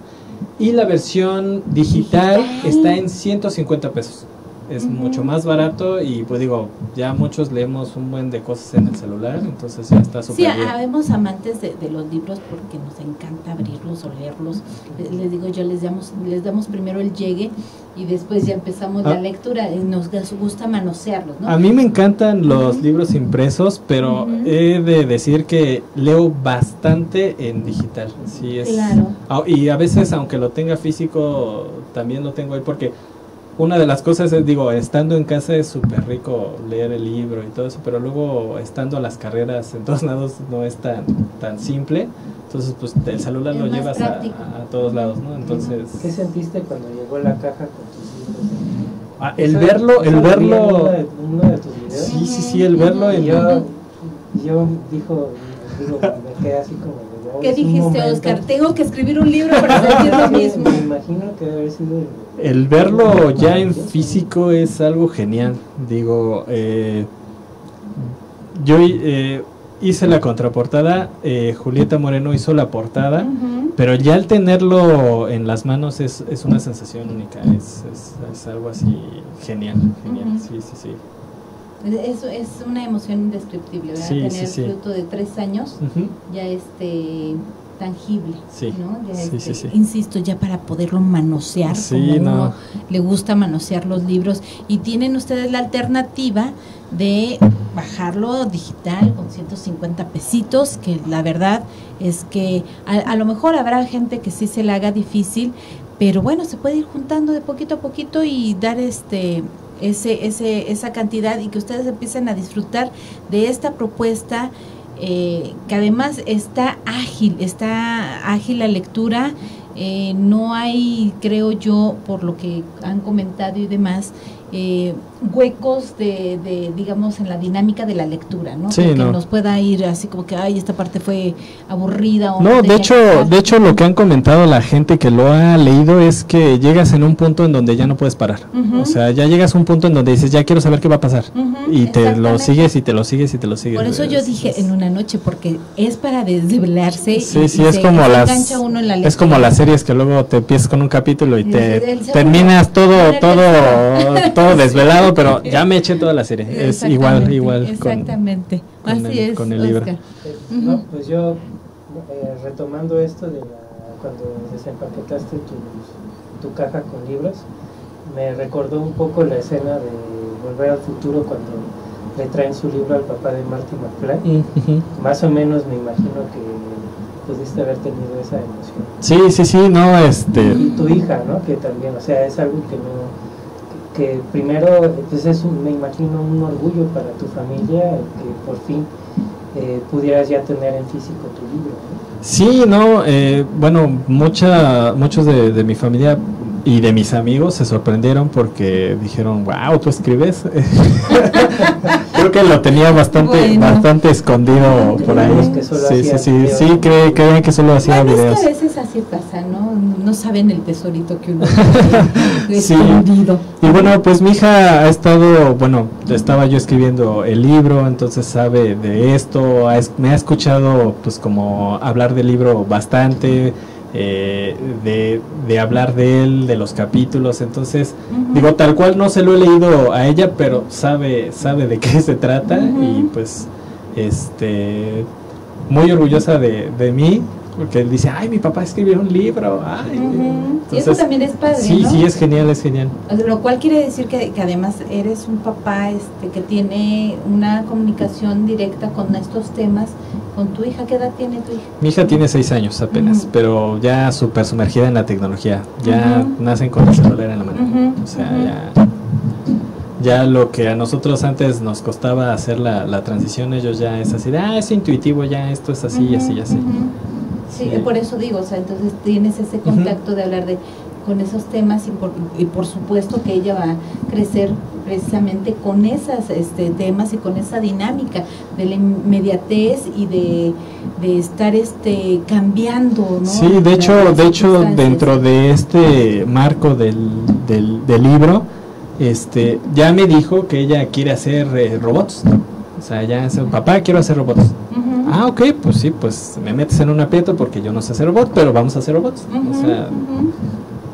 Y la versión digital está en ciento cincuenta pesos. Es Ajá. mucho más barato y pues digo, ya muchos leemos un buen de cosas en el celular, entonces ya está súper sí, bien. Sí, habemos amantes de, de los libros porque nos encanta abrirlos o leerlos. Les, les digo, yo les damos, les damos primero el llegue y después ya empezamos ah. la lectura. Nos gusta manosearlos, ¿no? A mí me encantan los Ajá. libros impresos, pero Ajá. he de decir que leo bastante en digital. Sí es, claro. Y a veces, aunque lo tenga físico, también lo tengo ahí porque... Una de las cosas es, digo, estando en casa es súper rico leer el libro y todo eso, pero luego estando a las carreras en todos lados no es tan, tan simple, entonces pues el celular es lo llevas a, a todos lados, ¿no? Entonces... ¿Qué sentiste cuando llegó la caja con tus libros? Ah, el eso, verlo, el verlo... Uno de, uno de tus videos. Sí, sí, sí, el verlo... Y yo, yo dijo, digo, me quedé así como... ¿Qué dijiste, Oscar? Tengo que escribir un libro para decir lo mismo. Me imagino que debe haber sido... El verlo ya en físico es algo genial. Digo, eh, yo eh, hice la contraportada, eh, Julieta Moreno hizo la portada, uh-huh. pero ya al tenerlo en las manos es, es una sensación única, es, es, es algo así genial, genial, uh-huh. sí, sí, sí. Eso es una emoción indescriptible, ¿verdad? Sí, Tener sí, sí. fruto de tres años uh-huh. ya este tangible, sí, ¿no? Ya sí, este, sí, sí. Insisto, ya para poderlo manosear, sí, como no. uno le gusta manosear los libros. Y tienen ustedes la alternativa de bajarlo digital con ciento cincuenta pesitos, que la verdad es que a, a lo mejor habrá gente que sí se la haga difícil, pero bueno, se puede ir juntando de poquito a poquito y dar este... Ese, ese, esa cantidad y que ustedes empiecen a disfrutar de esta propuesta eh, que además está ágil, está ágil la lectura, Eh, no hay, creo yo, por lo que han comentado y demás, eh, huecos de, de, digamos, en la dinámica de la lectura, ¿no? Sí, no. Que nos pueda ir así como que, ay, esta parte fue aburrida. O no, de hecho, de hecho lo que han comentado la gente que lo ha leído es que llegas en un punto en donde ya no puedes parar. Uh-huh. O sea, ya llegas a un punto en donde dices, ya quiero saber qué va a pasar. Uh-huh, y te lo sigues y te lo sigues y te lo sigues. Por eso es, yo dije es, en una noche, porque es para desvelarse. Sí, y, sí, y es, se, como se las, uno en la es como las series que luego te empiezas con un capítulo y te terminas todo, todo, todo desvelado, pero ya me eché toda la serie. Es igual, igual. Exactamente. Con, con así el, es, con el libro. Pues, uh-huh. No, pues yo, eh, retomando esto de la, cuando desempaquetaste tu, tu caja con libros, me recordó un poco la escena de Volver al Futuro cuando le traen su libro al papá de Marty McFly. Uh-huh. Más o menos me imagino que pudiste haber tenido esa emoción. Sí, sí, sí, no, este... Y tu hija, ¿no? Que también, o sea, es algo que no... que primero, pues es un, me imagino, un orgullo para tu familia que por fin eh, pudieras ya tener en físico tu libro, ¿no? Sí, no, eh, bueno, mucha, muchos de, de mi familia y de mis amigos se sorprendieron porque dijeron, wow, ¿tú escribes? Creo que lo tenía bastante, bueno, bastante escondido por ahí. Que solo sí, sí, sí, sí, creen cree que solo hacía bueno, videos. Es que a veces así pasa, ¿no? No saben el tesorito que uno tiene escondido. Sí. Y bueno, pues mi hija ha estado, bueno, estaba yo escribiendo el libro, entonces sabe de esto, me ha escuchado pues como hablar del libro bastante. Eh, de, de hablar de él, de los capítulos, entonces uh-huh. digo, tal cual no se lo he leído a ella, pero sabe sabe de qué se trata. Uh-huh. Y pues este muy orgullosa de, de mí, porque él dice, ay, mi papá escribió un libro, ay. Uh-huh. Entonces, y eso también es padre, sí, ¿no? Sí, es genial, es genial. Lo cual quiere decir que, que además eres un papá este que tiene una comunicación directa con estos temas. ¿Con tu hija? ¿Qué edad tiene tu hija? Mi hija tiene seis años apenas, uh-huh. pero ya súper sumergida en la tecnología. Ya uh-huh. nacen con la celular en la mano. Uh-huh. O sea, uh-huh. ya, ya lo que a nosotros antes nos costaba hacer la, la transición, ellos ya es así de, ah, es intuitivo, ya esto es así, uh-huh. así, uh-huh. así. Sí, sí, por eso digo, o sea, entonces tienes ese contacto uh-huh. de hablar de con esos temas y por, y por supuesto que ella va a crecer precisamente con esos este, temas y con esa dinámica de la inmediatez y de, de estar este cambiando, ¿no? Sí, de hecho, de hecho dentro de este marco del, del, del libro, este ya me dijo que ella quiere hacer eh, robots, o sea, ya es el papá, quiero hacer robots. Uh-huh. Ah, ok, pues sí, pues me metes en un aprieto porque yo no sé hacer robots, pero vamos a hacer robots. Uh-huh, o sea, uh-huh.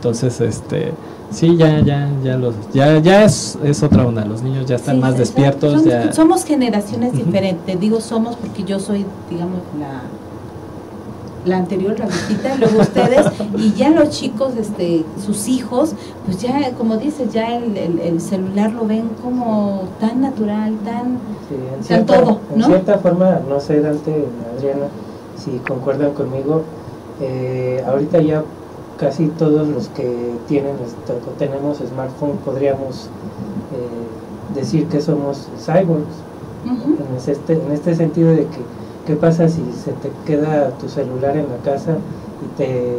Entonces, este, sí, ya, ya, ya los, ya, ya es, es otra onda. Los niños ya están sí, más despiertos. Somos, ya. somos generaciones diferentes. Uh-huh. Digo, somos porque yo soy, digamos, la, la anterior, la visita, luego ustedes y ya los chicos, este, sus hijos, pues ya, como dices, ya el, el, el celular lo ven como tan natural, tan, sí, tan cierta, todo, ¿no? En cierta forma, no sé, Dante, Adriana, si concuerdan conmigo, eh, ahorita ya. Casi todos los que tienen tenemos smartphone podríamos eh, decir que somos cyborgs. Uh-huh. en, este, en este sentido de que, ¿qué pasa si se te queda tu celular en la casa y te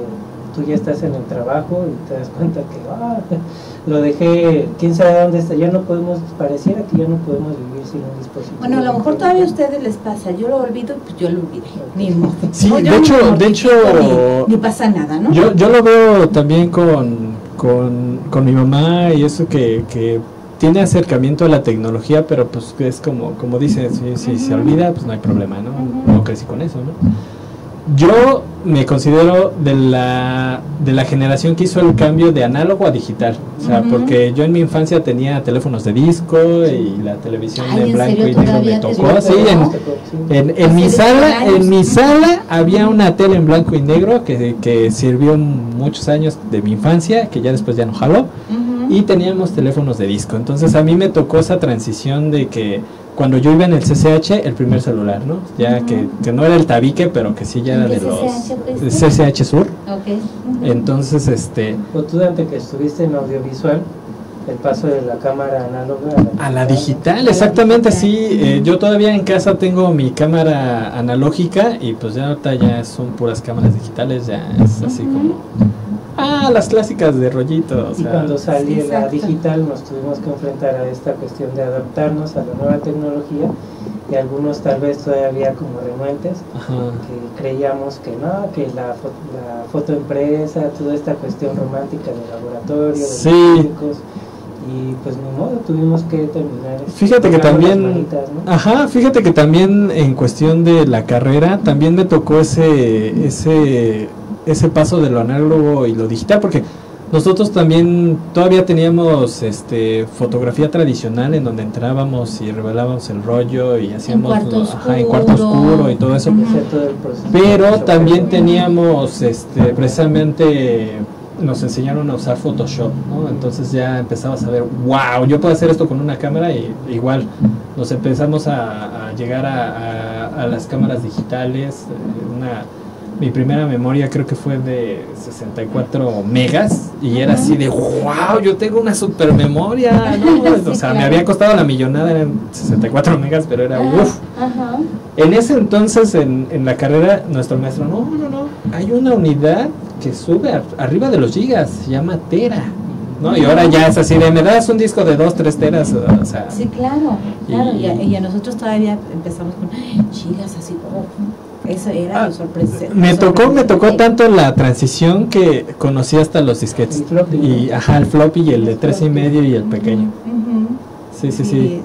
tú ya estás en el trabajo y te das cuenta que ah, lo dejé, quién sabe dónde está, ya no podemos, pareciera que ya no podemos vivir sin un dispositivo. Bueno, a lo mejor todavía a ustedes les pasa, yo lo olvido, pues yo lo olvidé, ni modo. Sí, no, de hecho, de hecho ni, ni pasa nada, ¿no? Yo, yo lo veo también con, con, con mi mamá y eso que, que tiene acercamiento a la tecnología, pero pues es como, como dice, si, si uh-huh. se olvida, pues no hay problema, ¿no? Uh-huh. No crecí con eso, ¿no? Yo me considero de la, de la generación que hizo el cambio de análogo a digital. O sea, uh-huh. porque yo en mi infancia tenía teléfonos de disco y la televisión Ay, de blanco serio, y negro me tocó. Te sí, en, en, en mi sala, años? en mi sala había una tele en blanco y negro que, que sirvió muchos años de mi infancia, que ya después ya no jaló. Uh-huh. Y teníamos teléfonos de disco. Entonces a mí me tocó esa transición de que cuando yo iba en el C C H, el primer celular, ¿no? Ya uh-huh. que, que no era el Tabique, pero que sí ya era de los C C H, C C H Sur. Okay. Uh-huh. Entonces, este... O tú, Dante, que estuviste en audiovisual, el paso de la cámara análoga... A la, a la digital, digital, exactamente, digital. sí. Uh-huh. eh, yo todavía en casa tengo mi cámara analógica y pues ya ahorita ya son puras cámaras digitales, ya es así uh-huh. como... Ah, las clásicas de rollito. O sea. Y cuando salió sí, la digital nos tuvimos que enfrentar a esta cuestión de adaptarnos a la nueva tecnología y algunos tal vez todavía como renuentes, que creíamos que no, que la, fo la foto impresa, toda esta cuestión romántica del laboratorio, de sí. los médicos, y pues ni modo, tuvimos que terminar. Fíjate que también, manitas, ¿no? Ajá, fíjate que también en cuestión de la carrera, también me tocó ese, ese, ese paso de lo análogo y lo digital, porque nosotros también todavía teníamos este fotografía tradicional en donde entrábamos y revelábamos el rollo y hacíamos en cuarto, lo, ajá, en cuarto oscuro y todo eso. Uh-huh. Pero también teníamos, este, precisamente nos enseñaron a usar Photoshop, ¿no? Entonces ya empezabas a ver, wow, yo puedo hacer esto con una cámara, y igual nos empezamos a, a llegar a, a, a las cámaras digitales. Una Mi primera memoria creo que fue de sesenta y cuatro megas y era así de wow, yo tengo una super memoria, ¿no? Sí, o sea, claro. Me había costado la millonada, eran sesenta y cuatro megas, pero era uff. En ese entonces, en, en la carrera, nuestro maestro, no, no, no, hay una unidad que sube a, arriba de los gigas, se llama tera, ¿no? Y ahora ya es así de, me das un disco de dos, tres teras, o sea. Sí, claro, claro, y, y, a, y a nosotros todavía empezamos con gigas así, oh. Eso era ah, sorpresa. Me tocó, me tocó tanto la transición que conocí hasta los disquetes. El floppy, y ajá, el floppy y el de tres y medio y el pequeño. Uh-huh. Sí, sí, sí.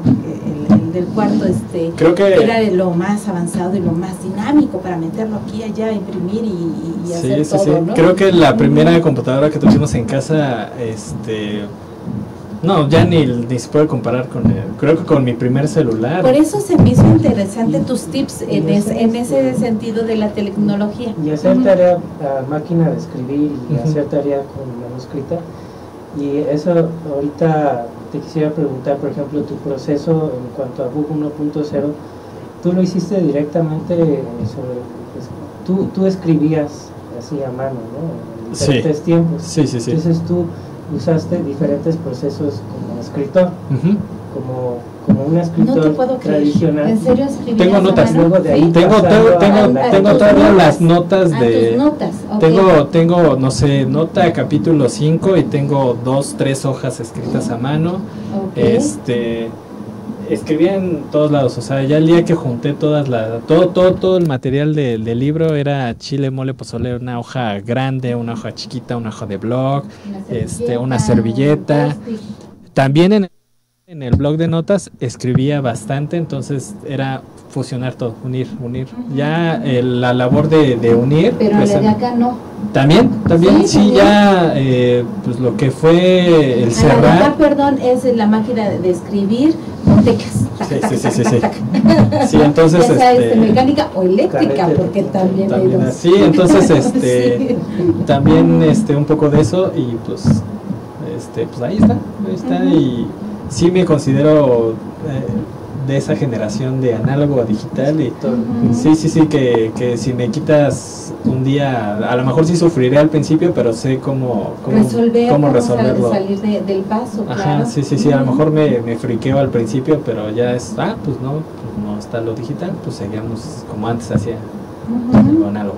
El, el del cuarto, este, creo que era lo más avanzado y lo más dinámico para meterlo aquí, allá, imprimir y, y hacer sí, todo, sí, sí. ¿No? Creo que la primera computadora que tuvimos en casa, este. No, ya ni, ni se puede comparar con el, creo que con mi primer celular. Por eso se me hizo interesante tus tips en, es, en ese sentido de la tecnología. Y hacer uh-huh. tarea a máquina de escribir y uh-huh. hacer tarea con manuscrita. Y eso ahorita te quisiera preguntar, por ejemplo, tu proceso en cuanto a Bug uno punto cero, ¿tú lo hiciste directamente sobre, pues, tú, tú escribías así a mano, ¿no? En diferentes sí. tiempos. Sí, sí, sí. Entonces tú usaste diferentes procesos como escritor, uh-huh. como, como un escritor no te puedo tradicional. ¿En serio tengo notas? Luego de ahí sí. Tengo, tengo, tengo, a, tengo a todas las notas de. Notas. Okay. Tengo, tengo, no sé, nota capítulo cinco y tengo dos, tres hojas escritas a mano. Okay. Este, escribía en todos lados, o sea, ya el día que junté todas las, todo, todo, todo el material de, del libro era chile, mole, pozole, una hoja grande, una hoja chiquita, una hoja de blog, una este, una servilleta. También en, en el blog de notas escribía bastante, entonces era fusionar todo, unir, unir. Uh-huh. Ya eh, la labor de, de unir. Pero pues, la de acá no. También, también, sí, sí también. Ya eh, pues lo que fue el cerrar. La de acá, perdón, es la máquina de escribir. Tecas, tac, sí, tac, sí, tac, sí, tac, sí. Tac. Sí, entonces ya sea, este, mecánica o eléctrica, carretera, porque también, también hay dos. Sí, entonces este sí. También este un poco de eso y pues este pues ahí está, ahí está. Uh-huh. Y sí me considero eh, de esa generación de análogo a digital y todo. Uh-huh. Sí, sí, sí, que, que si me quitas un día, a lo mejor sí sufriré al principio, pero sé cómo, cómo, Resolver, cómo resolverlo. Salir de, del paso, ajá, claro. Sí, sí, sí, a lo mejor me, me friqueo al principio, pero ya es, ah, pues no, pues no está lo digital, pues seguíamos como antes hacía uh-huh. lo análogo.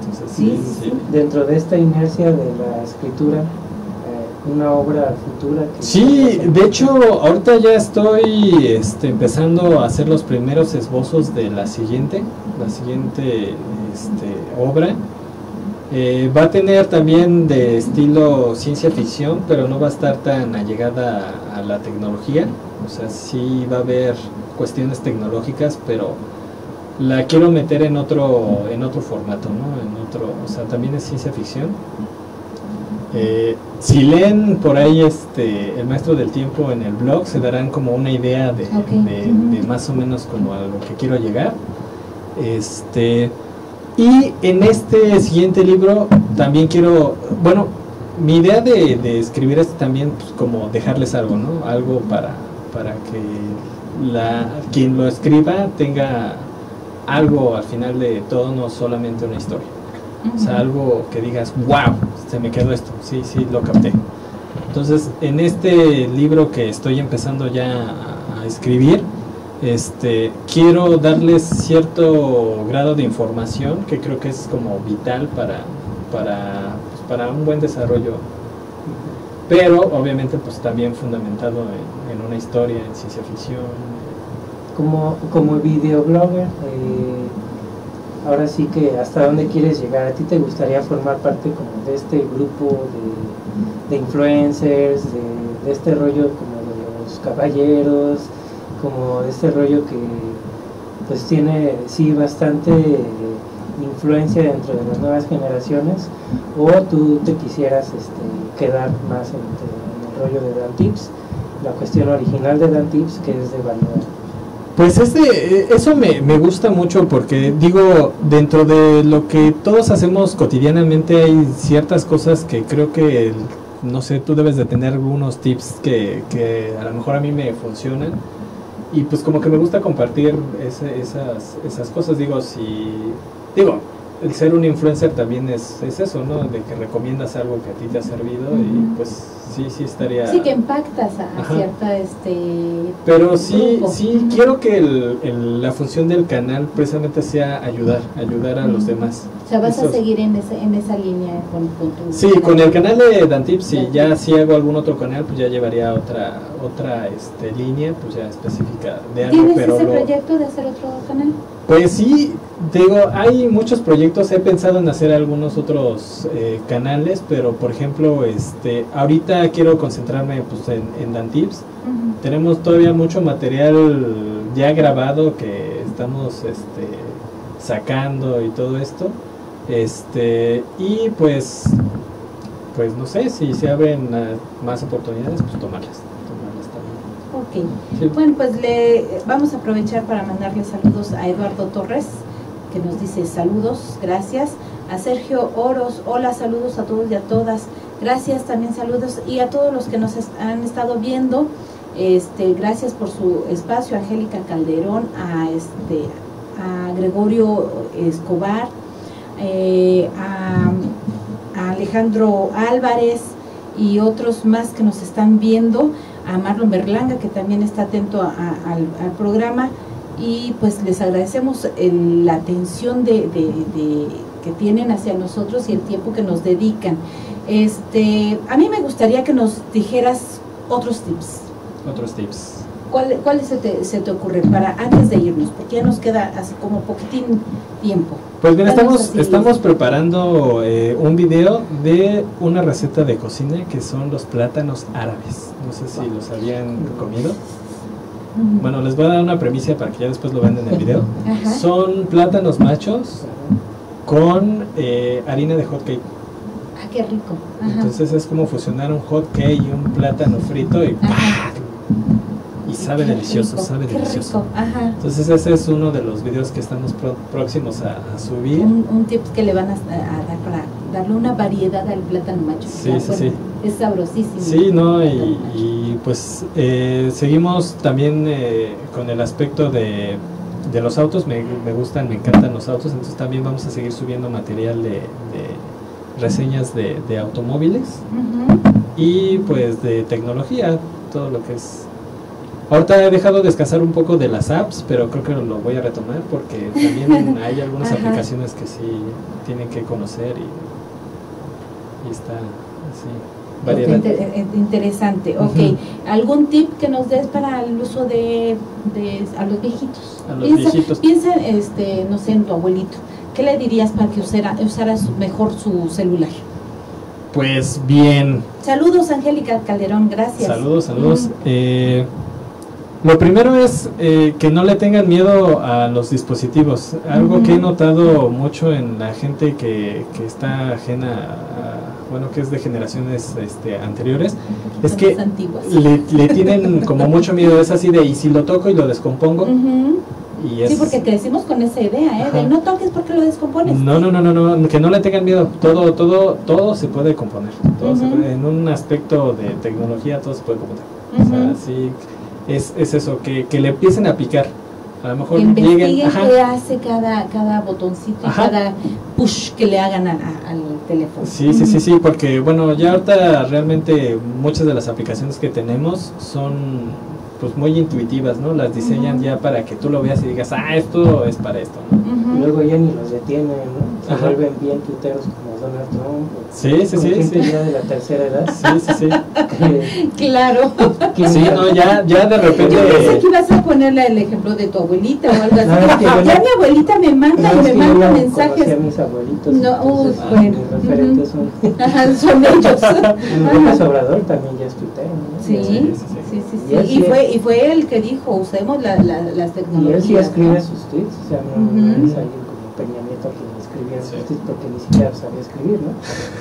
Entonces, sí, sí, sí. Dentro de esta inercia de la escritura, una obra futura que sí, de hecho ahorita ya estoy este, empezando a hacer los primeros esbozos de la siguiente la siguiente este, obra. Eh, va a tener también de estilo ciencia ficción, pero no va a estar tan allegada a, a la tecnología, o sea, sí va a haber cuestiones tecnológicas, pero la quiero meter en otro en otro formato, ¿no? En otro, o sea, también es ciencia ficción. Eh, si leen por ahí este el maestro del tiempo en el blog, se darán como una idea de, okay. de, de más o menos como a lo que quiero llegar. Este, y en este siguiente libro también quiero, bueno, mi idea de, de escribir es también pues, como dejarles algo, ¿no? Algo para, para que la, quien lo escriba tenga algo al final de todo, no solamente una historia. O sea, algo que digas, wow, se me quedó esto, sí, sí, lo capté. Entonces, en este libro que estoy empezando ya a escribir, este, quiero darles cierto grado de información que creo que es como vital para, para, para un buen desarrollo, pero obviamente pues también fundamentado en, en una historia, en ciencia ficción. Como, como videoblogger, eh, ahora sí que ¿hasta dónde quieres llegar? ¿A ti te gustaría formar parte como de este grupo de, de influencers, de, de este rollo como de los caballeros, como de este rollo que pues tiene sí bastante influencia dentro de las nuevas generaciones, o tú te quisieras este, quedar más en, en el rollo de Dantips, la cuestión original de Dantips, que es de valor? Pues este, eso me, me gusta mucho porque, digo, dentro de lo que todos hacemos cotidianamente hay ciertas cosas que creo que, el, no sé, tú debes de tener algunos tips que, que a lo mejor a mí me funcionan. Y pues como que me gusta compartir ese, esas, esas cosas, digo, si, digo, el ser un influencer también es, es eso, ¿no? De que recomiendas algo que a ti te ha servido y pues sí, sí estaría... Sí, que impactas a Ajá. cierta, este... Pero sí, grupo. sí, quiero que el, el, la función del canal precisamente sea ayudar, ayudar a mm. los demás. O sea, vas Esos. a seguir en, ese, en esa línea con, con tu... Sí, canal. Con el canal de Dantips, si Dantips. ya si hago algún otro canal, pues ya llevaría otra, otra este, línea, pues ya específica de algo, ¿Tienes pero ese lo... proyecto de hacer otro canal? Pues sí, digo, hay muchos proyectos, he pensado en hacer algunos otros eh, canales, pero por ejemplo, este, ahorita quiero concentrarme pues, en, en Dantips. Uh-huh. Tenemos todavía mucho material ya grabado que estamos este, sacando y todo esto, este, y pues, pues no sé, si se abren uh, más oportunidades, pues tomarlas. Okay. Sí. Bueno, pues le vamos a aprovechar para mandarle saludos a Eduardo Torres, que nos dice saludos, gracias. A Sergio Oros, hola, saludos a todos y a todas, gracias, también saludos. Y a todos los que nos han estado viendo, este, gracias por su espacio. A Angélica Calderón, a, este, a Gregorio Escobar, eh, a, a Alejandro Álvarez y otros más que nos están viendo, a Marlon Berlanga, que también está atento a, a, al, al programa, y pues les agradecemos el, la atención de, de, de, que tienen hacia nosotros y el tiempo que nos dedican. Este, a mí me gustaría que nos dijeras otros tips. Otros tips. ¿Cuál, cuál se, te, se te ocurre para antes de irnos? Porque ya nos queda así como poquitín tiempo. Pues bien, estamos, estamos preparando eh, un video de una receta de cocina que son los plátanos árabes. No sé si los habían comido. Bueno, les voy a dar una premisa para que ya después lo vean en el video. Ajá. Son plátanos machos con eh, harina de hot cake. Ah, qué rico. Ajá. Entonces es como fusionar un hot cake y un plátano frito y ¡pah! Y sabe qué delicioso, rico, sabe delicioso. Ajá. Entonces ese es uno de los videos que estamos pro, próximos a, a subir. Un, un tip que le van a, a dar para darle una variedad al plátano macho. Sí, sí, bueno, sí. Es sabrosísimo. Sí, no, y, y pues eh, seguimos también eh, con el aspecto de, de los autos. Me, me gustan, me encantan los autos. Entonces también vamos a seguir subiendo material de, de reseñas de, de automóviles. Uh-huh. Y pues de tecnología, todo lo que es... Ahorita he dejado descansar un poco de las apps, pero creo que lo voy a retomar porque también hay algunas aplicaciones que sí tienen que conocer y, y está así, variedad. Inter interesante, ok. Uh-huh. ¿Algún tip que nos des para el uso de, de a los viejitos? A los piensa, viejitos. Piensa, este, no sé, en tu abuelito. ¿Qué le dirías para que usara, usara su, mejor su celular? Pues bien. Saludos, Angélica Calderón, gracias. Saludos, saludos. Mm. Eh... Lo primero es eh, que no le tengan miedo a los dispositivos. Algo uh-huh. que he notado mucho en la gente que, que está ajena, a, bueno, que es de generaciones este, anteriores, es que le, le tienen como mucho miedo. Es así de, y si lo toco y lo descompongo. Uh-huh. Y es... Sí, porque crecimos con esa idea, ¿eh? De no toques porque lo descompones. No, no, no, no, no, que no le tengan miedo. Todo, todo, todo se puede componer. Todo uh-huh. se puede, en un aspecto de tecnología, todo se puede componer. Uh-huh. O sea, sí. Es, es eso, que, que le empiecen a aplicar. A lo mejor lleguen, ajá. qué hace cada, cada botoncito, ajá. cada push que le hagan a, a, al teléfono. Sí, sí, sí, sí, porque bueno, ya ahorita realmente muchas de las aplicaciones que tenemos son pues muy intuitivas, ¿no? Las diseñan uh-huh. ya para que tú lo veas y digas, ah, esto es para esto, ¿no? Uh-huh. Y luego ya ni los detienen, ¿no? Se ajá. vuelven bien puteros como Donald Trump. Sí, sí, sí. sí. Ya de la tercera edad. Sí, sí, sí. Que, claro. Que, sí, no, ya, ya de repente... Yo pensé que ibas a ponerle el ejemplo de tu abuelita o algo así. No, es que ya no, mi abuelita me manda no, y me manda no, mensajes. No, mis abuelitos. No, entonces, uh, bueno. Mis referentes son... Ajá, son ellos. López Obrador también ya es tuitero, ¿no? Sí, sí, sí. sí, sí, sí. Y, sí. Y, fue, y fue el que dijo, usemos la, la, las tecnologías. Y él sí escribe sus tweets, o sea, no es alguien como Peña Nieto que porque ni siquiera sabía escribir, ¿no?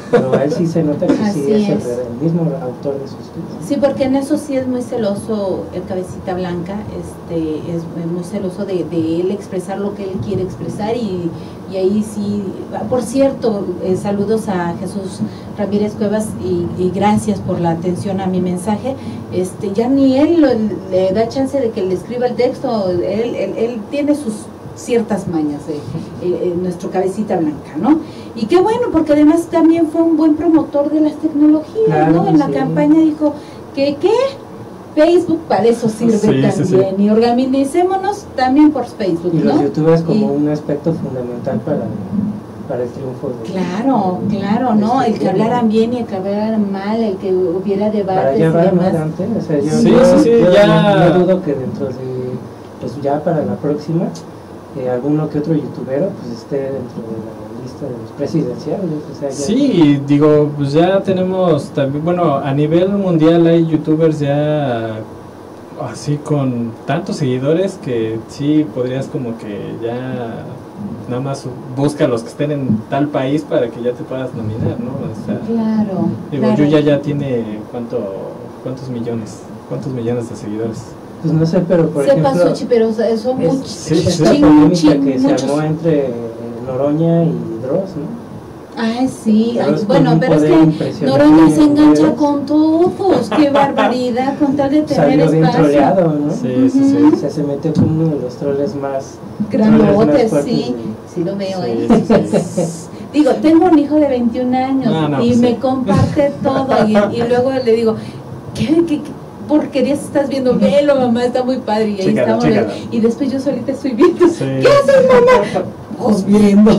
Pero a él sí se nota que Así sí es, es. El, el mismo autor de sus libros. Sí, porque en eso sí es muy celoso el Cabecita Blanca, este, es muy celoso de, de él expresar lo que él quiere expresar y, y ahí sí, por cierto, eh, saludos a Jesús Ramírez Cuevas y, y gracias por la atención a mi mensaje. Este, ya ni él lo, le da chance de que le escriba el texto, él, él, él tiene sus ciertas mañas de eh, eh, nuestro Cabecita Blanca, ¿no? Y qué bueno, porque además también fue un buen promotor de las tecnologías, claro, ¿no? En sí. la campaña dijo que qué Facebook para eso sirve sí, también, sí, sí. y organicémonos también por Facebook, y ¿no? Los youtubers como y... un aspecto fundamental para, para el triunfo. De claro, el, claro, el, ¿no? El que hablaran bien y el que hablaran mal, el que hubiera debates y demás. Dante, o sea, yo, sí, yo, sí, sí, yo ya... no, no dudo que dentro de, pues ya para la próxima... Eh, alguno que otro youtubero pues esté dentro de la lista de los presidenciales, o sea, ya... Sí, digo, pues ya tenemos también, bueno, a nivel mundial hay youtubers ya así con tantos seguidores que sí podrías como que ya nada más busca a los que estén en tal país para que ya te puedas nominar, ¿no? O sea, claro, digo, claro. Yuya ya tiene cuánto, cuántos millones, cuántos millones de seguidores. Pues no sé, pero por Sepa ejemplo... Suchi, pero son muchos. Sí, es la polémica que muchos. se armó entre Noroña y Dross, ¿no? Ay, sí. Ay, bueno, pero es que Noroña se engancha con todos. Qué barbaridad, con tal de tener espacio. Salió bien troleado, ¿no? Sí, sí, sí. O sea, se metió con uno de los troles más... Grandotes, sí. Sí lo veo ahí. Digo, tengo un hijo de veintiún años y me comparte todo. Y luego le digo, ¿qué, qué, qué? Porquerías estás viendo, velo mamá, está muy padre, y ahí chícalo, estamos chícalo. Y después yo solita estoy viendo, sí. ¿Qué haces mamá? Os viendo,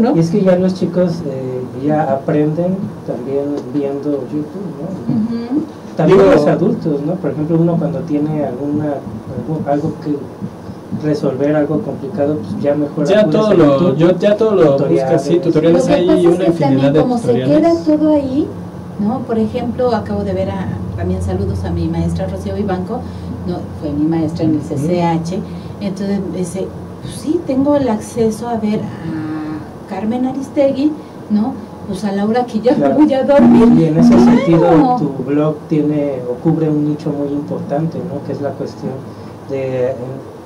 ¿no? Y es que ya los chicos eh, ya aprenden también viendo YouTube, ¿no? Uh-huh. También Digo, los adultos, ¿no? Por ejemplo, uno cuando tiene alguna algo, algo que resolver algo complicado, pues ya mejor ya todo lo, yo ya todo lo busca, sí, tutoriales, hay una infinidad de tutoriales. Como se queda todo ahí, ¿no? Por ejemplo, acabo de ver a también saludos a mi maestra Rocío Vivanco, no, fue mi maestra en el C C H, entonces dice, pues sí, tengo el acceso a ver a Carmen Aristegui, ¿no? Pues a la hora que ya claro. me voy a dormir. Y en ese claro. sentido tu blog tiene o cubre un nicho muy importante, ¿no? Que es la cuestión de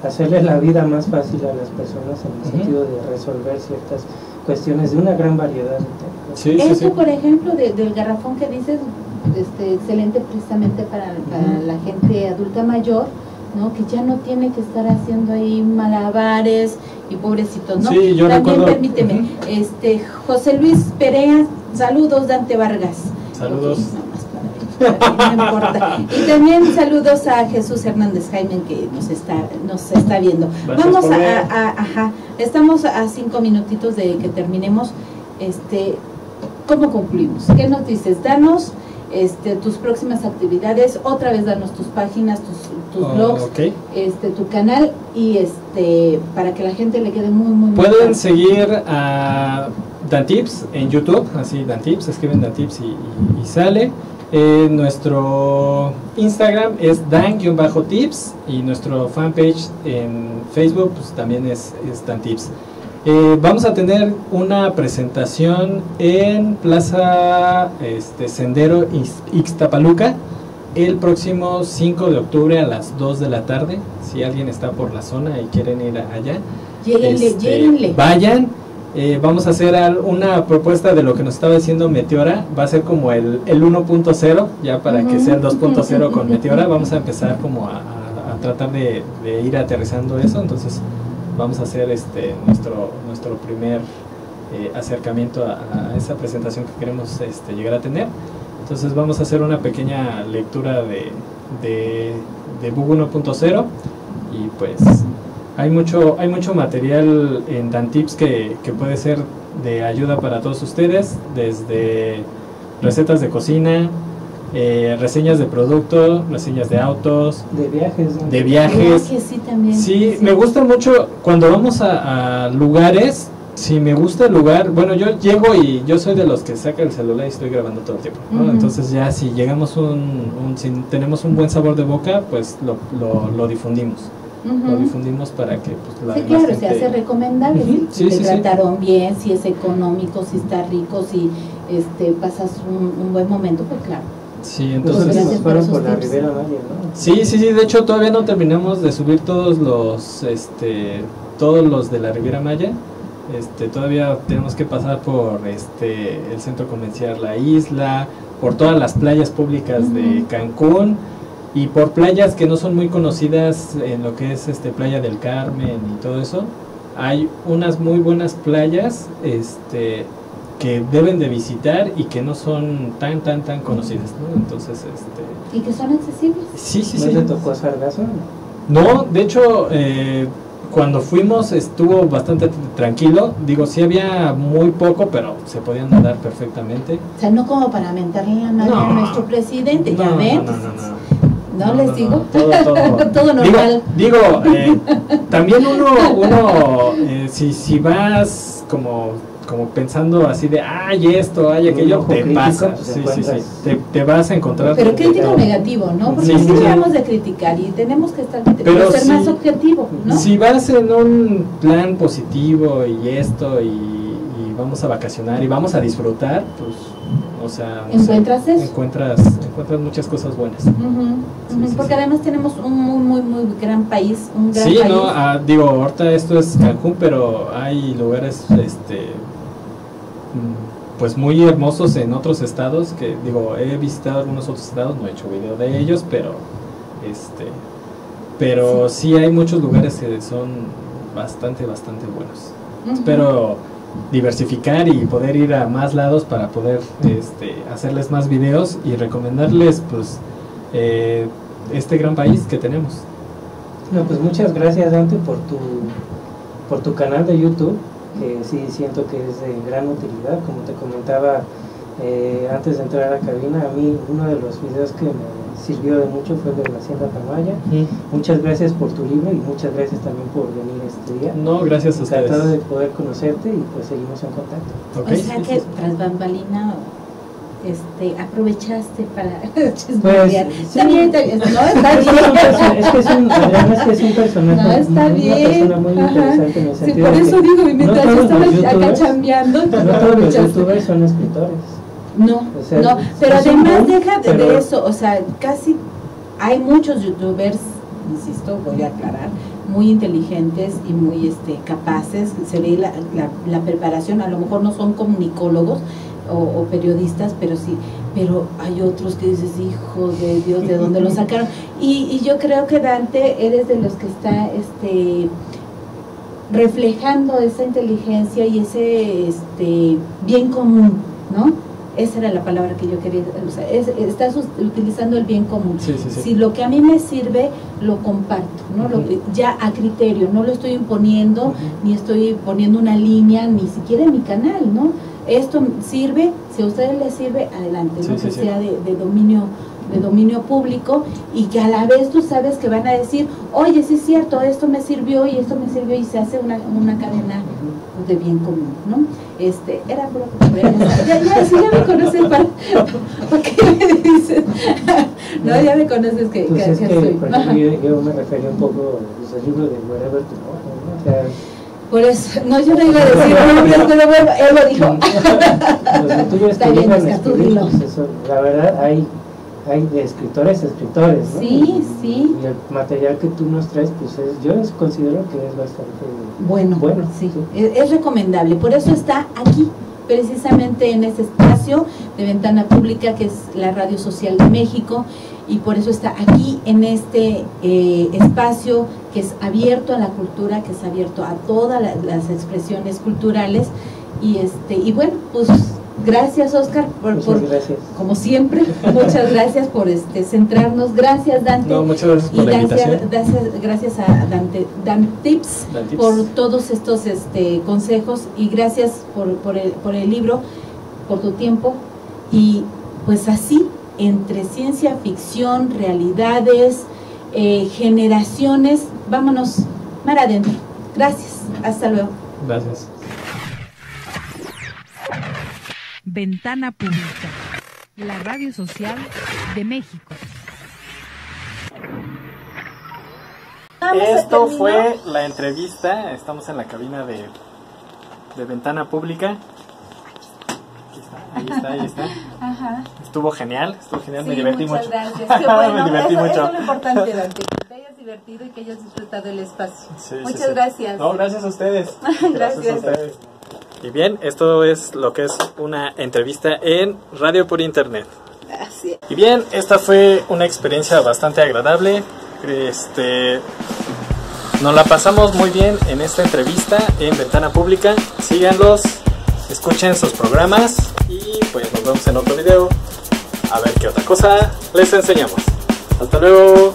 hacerle la vida más fácil a las personas en el sentido de resolver ciertas cuestiones de una gran variedad de temas. Sí, Eso, sí, sí. por ejemplo, de, del garrafón que dices, Este, excelente precisamente para, para uh-huh. la gente adulta mayor, ¿no? Que ya no tiene que estar haciendo ahí malabares y pobrecitos, ¿no? Sí, yo También recuerdo... permíteme, uh-huh. este, José Luis Perea, saludos Dante Vargas. Saludos. Okay, no, más para, para mí, no importa. Y también saludos a Jesús Hernández Jaime que nos está, nos está viendo. Gracias. Vamos a, a, ajá, estamos a cinco minutitos de que terminemos. Este, ¿cómo concluimos? ¿Qué nos dices? Danos Este, tus próximas actividades, otra vez danos tus páginas, tus, tus oh, blogs, okay. este, tu canal y este para que la gente le quede muy muy Pueden muy seguir a Dantips en YouTube, así Dantips, escriben Dantips y, y, y sale. Eh, nuestro Instagram es dan-tips y nuestro fanpage en Facebook pues, también es, es Dantips. Eh, vamos a tener una presentación en Plaza este, Sendero Ixtapaluca el próximo cinco de octubre a las dos de la tarde. Si alguien está por la zona y quieren ir allá, lléguenle, este, lléguenle. vayan. Eh, vamos a hacer una propuesta de lo que nos estaba diciendo Meteora. Va a ser como el, el uno punto cero, ya para uh-huh. que sea el dos punto cero con Meteora. Vamos a empezar como a, a, a tratar de, de ir aterrizando eso, entonces... Vamos a hacer este nuestro nuestro primer eh, acercamiento a, a esa presentación que queremos este, llegar a tener. Entonces vamos a hacer una pequeña lectura de, de, de Bug uno punto cero y pues Hay mucho, hay mucho material en Dantips que, que puede ser de ayuda para todos ustedes, desde recetas de cocina, eh, reseñas de productos, reseñas de autos, de viajes, ¿no? de viajes. Viajes sí, también. Sí, sí, me gusta mucho cuando vamos a, a lugares. Si me gusta el lugar, bueno, yo llego y yo soy de los que saca el celular y estoy grabando todo el tiempo, ¿no? Uh-huh. Entonces ya si llegamos un, un, si tenemos un buen sabor de boca, pues lo, lo, lo difundimos. Uh-huh. Lo difundimos para que pues, la, sí, claro, gente... se hace recomendable. Uh-huh. Si sí, te sí, trataron sí. bien, si es económico, si está rico, si este, pasas un, un buen momento, pues claro. Sí, entonces pues nos fueron por la Riviera Maya, ¿no? Sí, sí, sí, de hecho todavía no terminamos de subir todos los, este, todos los de la Riviera Maya. Este, todavía tenemos que pasar por este el centro comercial La Isla, por todas las playas públicas uh-huh. de Cancún y por playas que no son muy conocidas en lo que es este Playa del Carmen y todo eso. Hay unas muy buenas playas este que deben de visitar y que no son tan tan tan conocidas, ¿no? Entonces este y que son accesibles. Sí, sí, sí. ¿No te tocó sargazo? No, de hecho eh, cuando fuimos estuvo bastante tranquilo, digo, sí había muy poco, pero se podían nadar perfectamente. O sea, no como para mentarle la madre no, a nuestro presidente, no, ya ven. No, no, no, no. ¿No, no les no, digo? No, todo, todo. Todo normal. Digo, digo eh, también uno, uno eh, si, si vas como, como pensando así de, ay, esto, ay, aquello, te crítico, pasa. Te, sí, sí, sí. Te, te vas a encontrar. Pero crítico o negativo, ¿no? Porque sí, sí, sí. Vamos de criticar y tenemos que estar pero ser si, más objetivo, ¿no? Si vas en un plan positivo y esto, y, y vamos a vacacionar y vamos a disfrutar, pues, o sea, ¿encuentras eso? Encuentras, encuentras muchas cosas buenas. Uh-huh, sí, uh-huh, sí, porque sí. además tenemos un muy, muy, muy gran país. Un gran sí, país. No, ah, digo, ahorita esto es Cancún, pero hay lugares, este... pues muy hermosos en otros estados que digo he visitado algunos otros estados, no he hecho video de ellos, pero este pero sí, sí hay muchos lugares que son bastante bastante buenos. Uh-huh. Espero diversificar y poder ir a más lados para poder este hacerles más videos y recomendarles pues eh, este gran país que tenemos. No, pues muchas gracias Dante por tu por tu canal de YouTube. Que sí siento que es de gran utilidad, como te comentaba eh, antes de entrar a la cabina, a mí uno de los videos que me sirvió de mucho fue el de la Hacienda Tamaya. Sí. Muchas gracias por tu libro y muchas gracias también por venir este día. No, gracias a ustedes. Encantado de poder conocerte y pues seguimos en contacto. Okay. O sea que tras bambalina... Este, aprovechaste para chismorear. Pues, sí. Está bien, está bien. No, está bien. Es que es un, es que es un personaje. No, está bien. Una persona muy interesante en el sentido sí, por eso digo, mientras no yo estaba acá chambeando. No todos los youtubers son escritores. No, o sea, no, pero además deja de, de eso, o sea, casi hay muchos youtubers, insisto, voy a aclarar, muy inteligentes y muy este, capaces, se ve la, la, la preparación, a lo mejor no son comunicólogos, O, o periodistas, pero sí, pero hay otros que dices, hijo de Dios, ¿de dónde lo sacaron? Y, y yo creo que Dante, eres de los que está este reflejando esa inteligencia y ese este bien común, ¿no? Esa era la palabra que yo quería usar. Es, estás utilizando el bien común. Sí, sí, sí. Si lo que a mí me sirve, lo comparto, ¿no? Uh-huh. Lo, ya a criterio, no lo estoy imponiendo, uh-huh. ni estoy poniendo una línea, ni siquiera en mi canal, ¿no? Esto sirve, si a ustedes les sirve, adelante, sí, ¿no? Sí, que sí. sea de, de dominio de dominio público y que a la vez tú sabes que van a decir, oye, sí es cierto, esto me sirvió y esto me sirvió y se hace una, una cadena de bien común, ¿no? Este, era por... Ya, ya, sí, ya me conoces para... ¿Por qué me dices? No, ya me conoces que... Pues que, es que, que soy. Yo, yo me refería un poco a los libros de Wherever to Go, ¿no? O sea, por eso, no, yo no iba a decir nombres, pero bueno, él lo dijo. Los tuyos que llegan a escribirlos, la verdad, hay, hay de escritores a escritores, ¿no? Sí, sí. Y el material que tú nos traes, pues es, yo considero que es bastante bueno. Bueno, sí, sí. Es, es recomendable, por eso está aquí, precisamente en este espacio de Ventana Pública, que es la Radio Social de México, y por eso está aquí en este eh, espacio que es abierto a la cultura, que es abierto a todas las, las expresiones culturales y este y bueno, pues Gracias, Óscar, por, por gracias. Como siempre, muchas gracias por este centrarnos. Gracias, Dante. No, muchas gracias por y la invitación. Gracias, gracias a Dante, Dantips, Dantips por todos estos este, consejos, y gracias por, por, el, por el libro, por tu tiempo. Y pues así, entre ciencia ficción, realidades, eh, generaciones, vámonos mar adentro. Gracias, hasta luego. Gracias. Ventana Pública, la radio social de México. Esto fue la entrevista. Estamos en la cabina de, de Ventana Pública. Aquí está, ahí está, ahí está. Ajá. Estuvo genial, estuvo genial, sí, me divertí muchas mucho. Gracias. Qué bueno, me divertí eso, mucho. Eso es lo importante, Dante, que te hayas divertido y que hayas disfrutado el espacio. Sí, muchas sí, sí. gracias. No, gracias a ustedes. Gracias, gracias a ustedes. Y bien, esto es lo que es una entrevista en radio por internet. Así es. Y bien, esta fue una experiencia bastante agradable. Este, nos la pasamos muy bien en esta entrevista en Ventana Pública. Síganlos, escuchen sus programas y pues nos vemos en otro video. A ver qué otra cosa les enseñamos. Hasta luego.